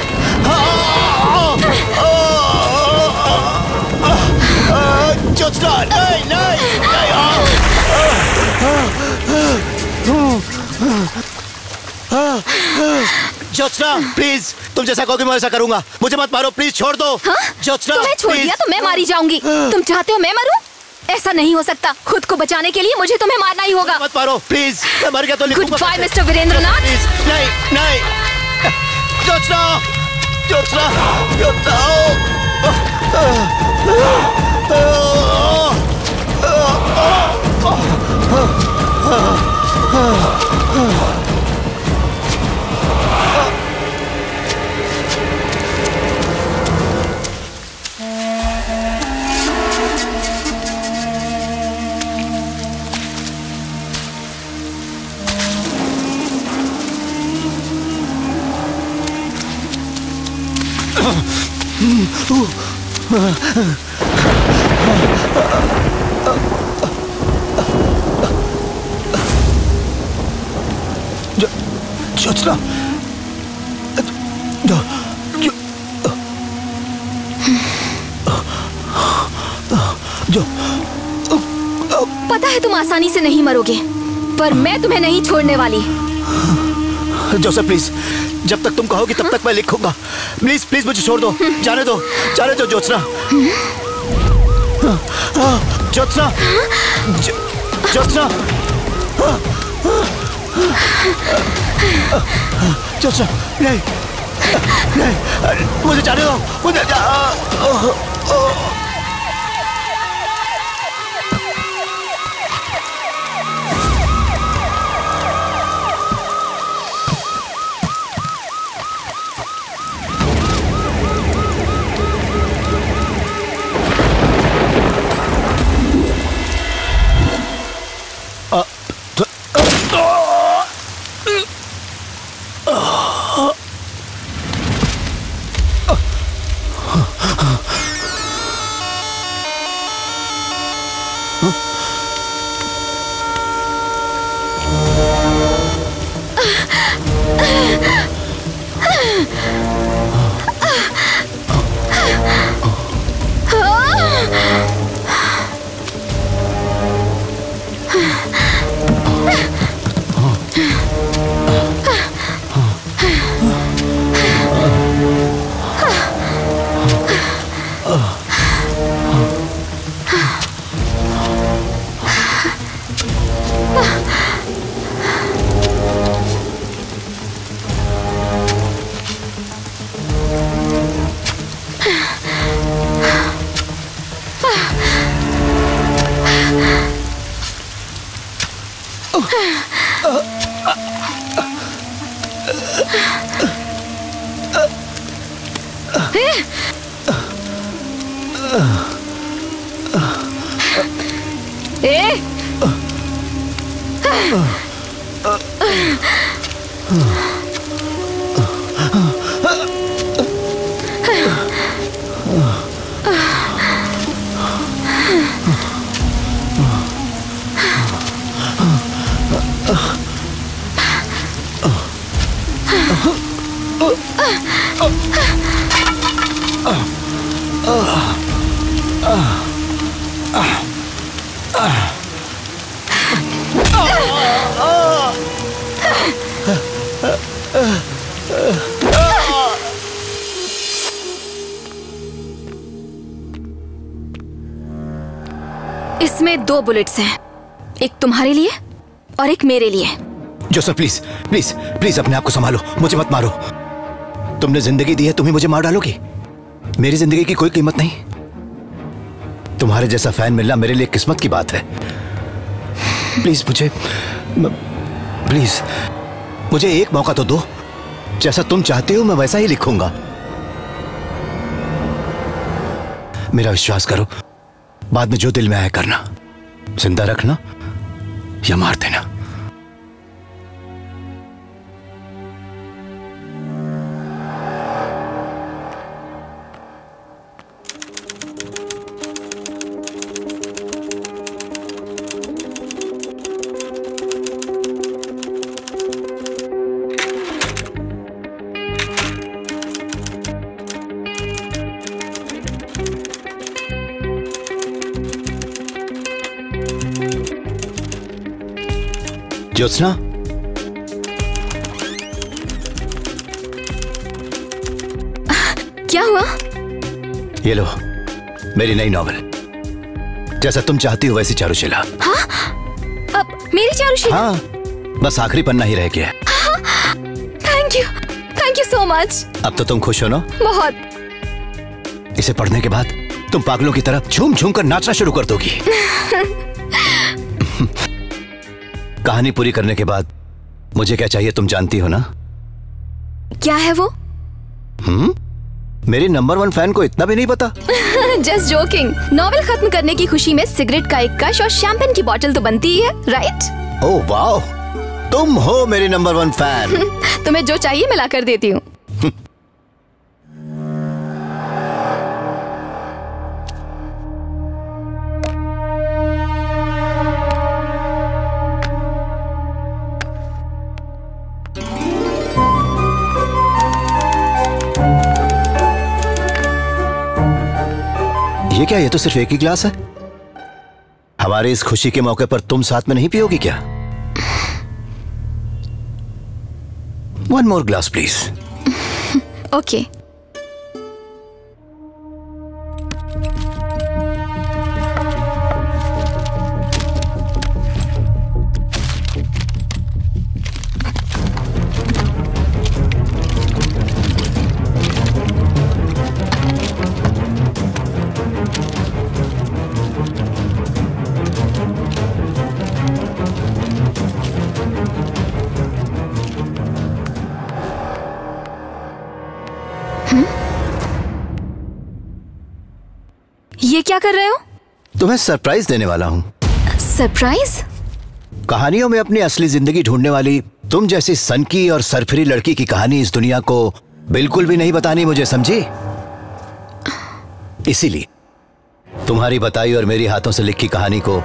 नहीं नहीं, ज्योत्सना प्लीज, तुम जैसा कहोगे मैं वैसा करूंगा, मुझे मत मारो प्लीज, छोड़ दो ज्योत्सना। तुम्हें छोड़ दिया तो मैं मारी जाऊंगी, तुम चाहते हो मैं मरूं? ऐसा नहीं हो सकता, खुद को बचाने के लिए मुझे तुम्हें मारना ही होगा। मत मारो प्लीज, मैं मर गया तो लिखूंगा। Good bye mister Virendranath. नहीं नहीं ज्योत्सना, ज्योत्सना, ज्योत्सना। ज्योत्सना, पता है तुम आसानी से नहीं मरोगे, पर मैं तुम्हें नहीं छोड़ने वाली। जोसेफ प्लीज, जब तक तुम कहोगी तब तक मैं लिखूंगा, प्लीज प्लीज मुझे छोड़ दो, जाने दो, जाने दो ज्योत्सना। ज्योत्सना, ज्योत्सना, ज्योत्सना नहीं नहीं, मुझे जाने दो, मुझे जा... दो बुलेट्स हैं, एक तुम्हारे लिए और एक मेरे लिए। जोसना प्लीज प्लीज प्लीज अपने आप को संभालो, मुझे मत मारो। तुमने जिंदगी दी है, तुम ही मुझे मार डालोगे? मेरी जिंदगी की कोई कीमत नहीं। तुम्हारे जैसा फैन मिलना मेरे लिए किस्मत की बात है। प्लीज मुझे प्लीज मुझे एक मौका तो दो। जैसा तुम चाहते हो मैं वैसा ही लिखूंगा। मेरा विश्वास करो, बाद में जो दिल में आया करना, जिंदा रखना या मार देना। ज्योत्सना, क्या हुआ? ये लो मेरी नई नॉवल, जैसा तुम चाहती हो वैसी चारुशीला। हाँ? अब मेरी चारुशीला? हाँ, बस आखिरी पन्ना ही रह गया। हाँ? Thank you thank you so much. अब तो तुम खुश हो ना? बहुत। इसे पढ़ने के बाद तुम पागलों की तरह झूम झूम कर नाचना शुरू कर दोगी। कहानी पूरी करने के बाद मुझे क्या चाहिए तुम जानती हो ना? क्या है वो? हम्म, मेरी नंबर वन फैन को इतना भी नहीं पता। Just joking. नॉवेल खत्म करने की खुशी में सिगरेट का एक कश और शैंपेन की बोतल तो बनती ही है, राइट? ओह वाओ, तुम हो मेरी नंबर वन फैन। तुम्हें जो चाहिए मैं ला कर देती हूँ। ये क्या, ये तो सिर्फ एक ही गिलास है। हमारे इस खुशी के मौके पर तुम साथ में नहीं पियोगी क्या? One more glass please. Okay. क्या कर रहे हो? तुम्हें सरप्राइज देने वाला हूँ। सरप्राइज? कहानियों में अपनी असली जिंदगी ढूंढने वाली तुम जैसी सनकी और सरफिरी लड़की की कहानी इस दुनिया को बिल्कुल भी नहीं बतानी मुझे, समझी? इसीलिए तुम्हारी बताई और मेरी हाथों से लिखी कहानी को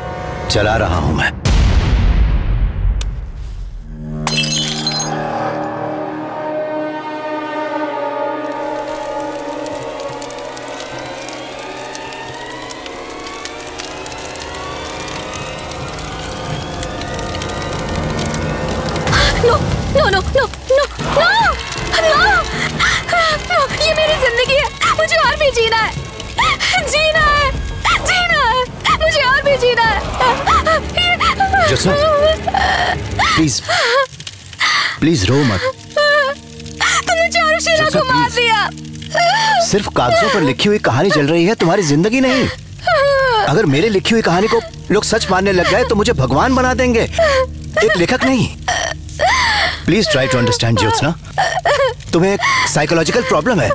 चला रहा हूं मैं। प्लीज प्लीज रो मत। तुमने चारुशीला को मार दिया। सिर्फ कागजों पर लिखी हुई कहानी चल रही है, तुम्हारी जिंदगी नहीं। अगर मेरे लिखी हुई कहानी को लोग सच मानने लग गए तो मुझे भगवान बना देंगे। एक लेखक नहीं। Please try to understand Jyotsna, तुम्हें एक साइकोलॉजिकल प्रॉब्लम है,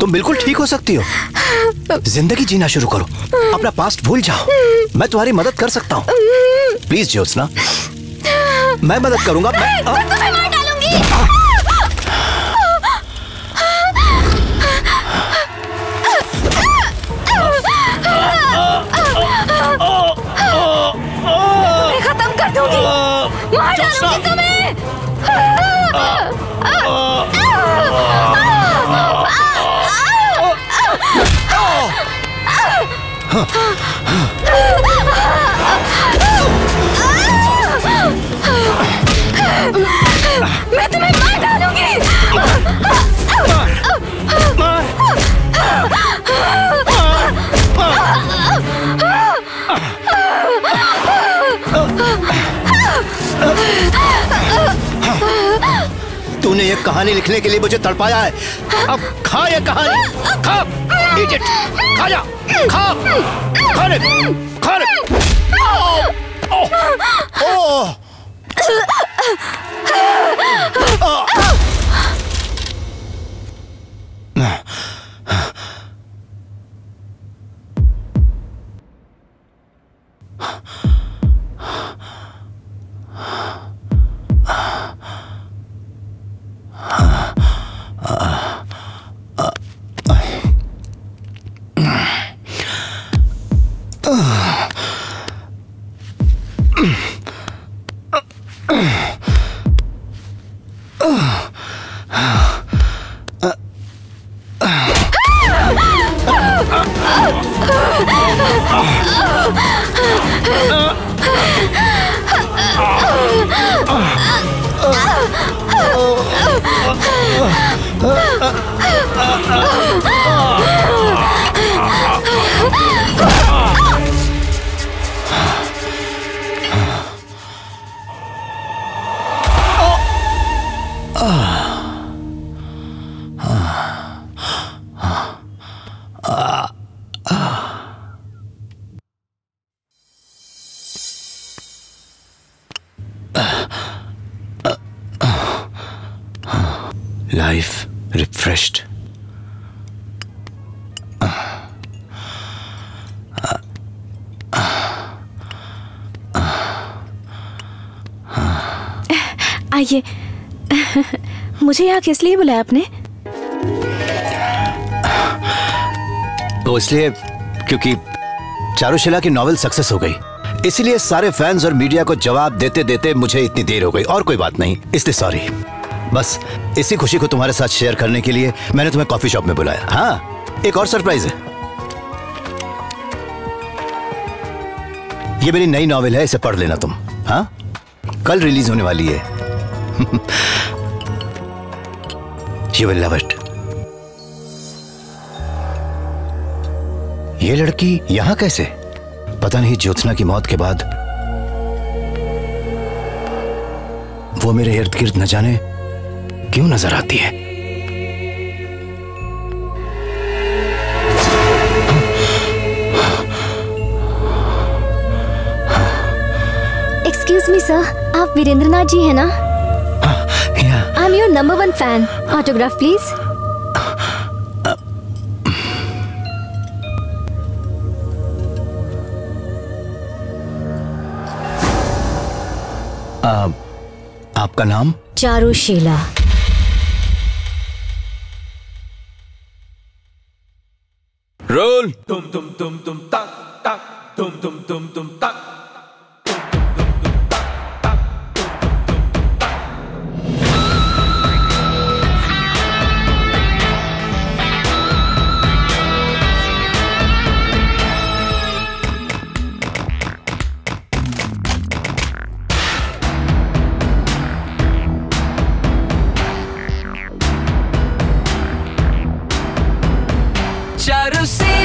तुम बिल्कुल ठीक हो सकती हो। जिंदगी जीना शुरू करो, अपना पास्ट भूल जाओ, मैं तुम्हारी मदद कर सकता हूँ। प्लीज ज्योत्सना, मैं मदद करूंगा। मैं, आ, मैं मार डालूंगी। मैं खत्म कर दूंगी, मार डालूंगी तुम्हें। मैं तुम्हें मार डालूंगी। तूने ये कहानी लिखने के लिए मुझे तड़पाया है, अब खा ये कहानी, खा इडियट, खा जा, खा, खा रे, खा रे। ओह मुझे यहाँ किस लिए बुलाया आपने? वो इसलिए क्योंकि चारुशिला की नॉवेल सक्सेस हो गई, इसीलिए सारे फैंस और मीडिया को जवाब देते देते मुझे इतनी देर हो गई। और कोई बात नहीं, इसलिए सॉरी। बस इसी खुशी को तुम्हारे साथ शेयर करने के लिए मैंने तुम्हें कॉफी शॉप में बुलाया। हाँ, एक और सरप्राइज है। ये मेरी नई नॉवेल है, इसे पढ़ लेना तुम। हाँ, कल रिलीज होने वाली है। You will love it. ये लड़की यहां कैसे? पता नहीं, ज्योत्सना की मौत के बाद वो मेरे इर्द गिर्द न जाने क्यों नजर आती है। Excuse me sir, आप वीरेंद्रनाथ जी हैं ना? I'm your number one fan. Autograph, please. Uh, आपका नाम? चारुशीला। Roll. तुम तुम तुम तुम तक तक तुम तुम तुम तुम तक। Charusheela.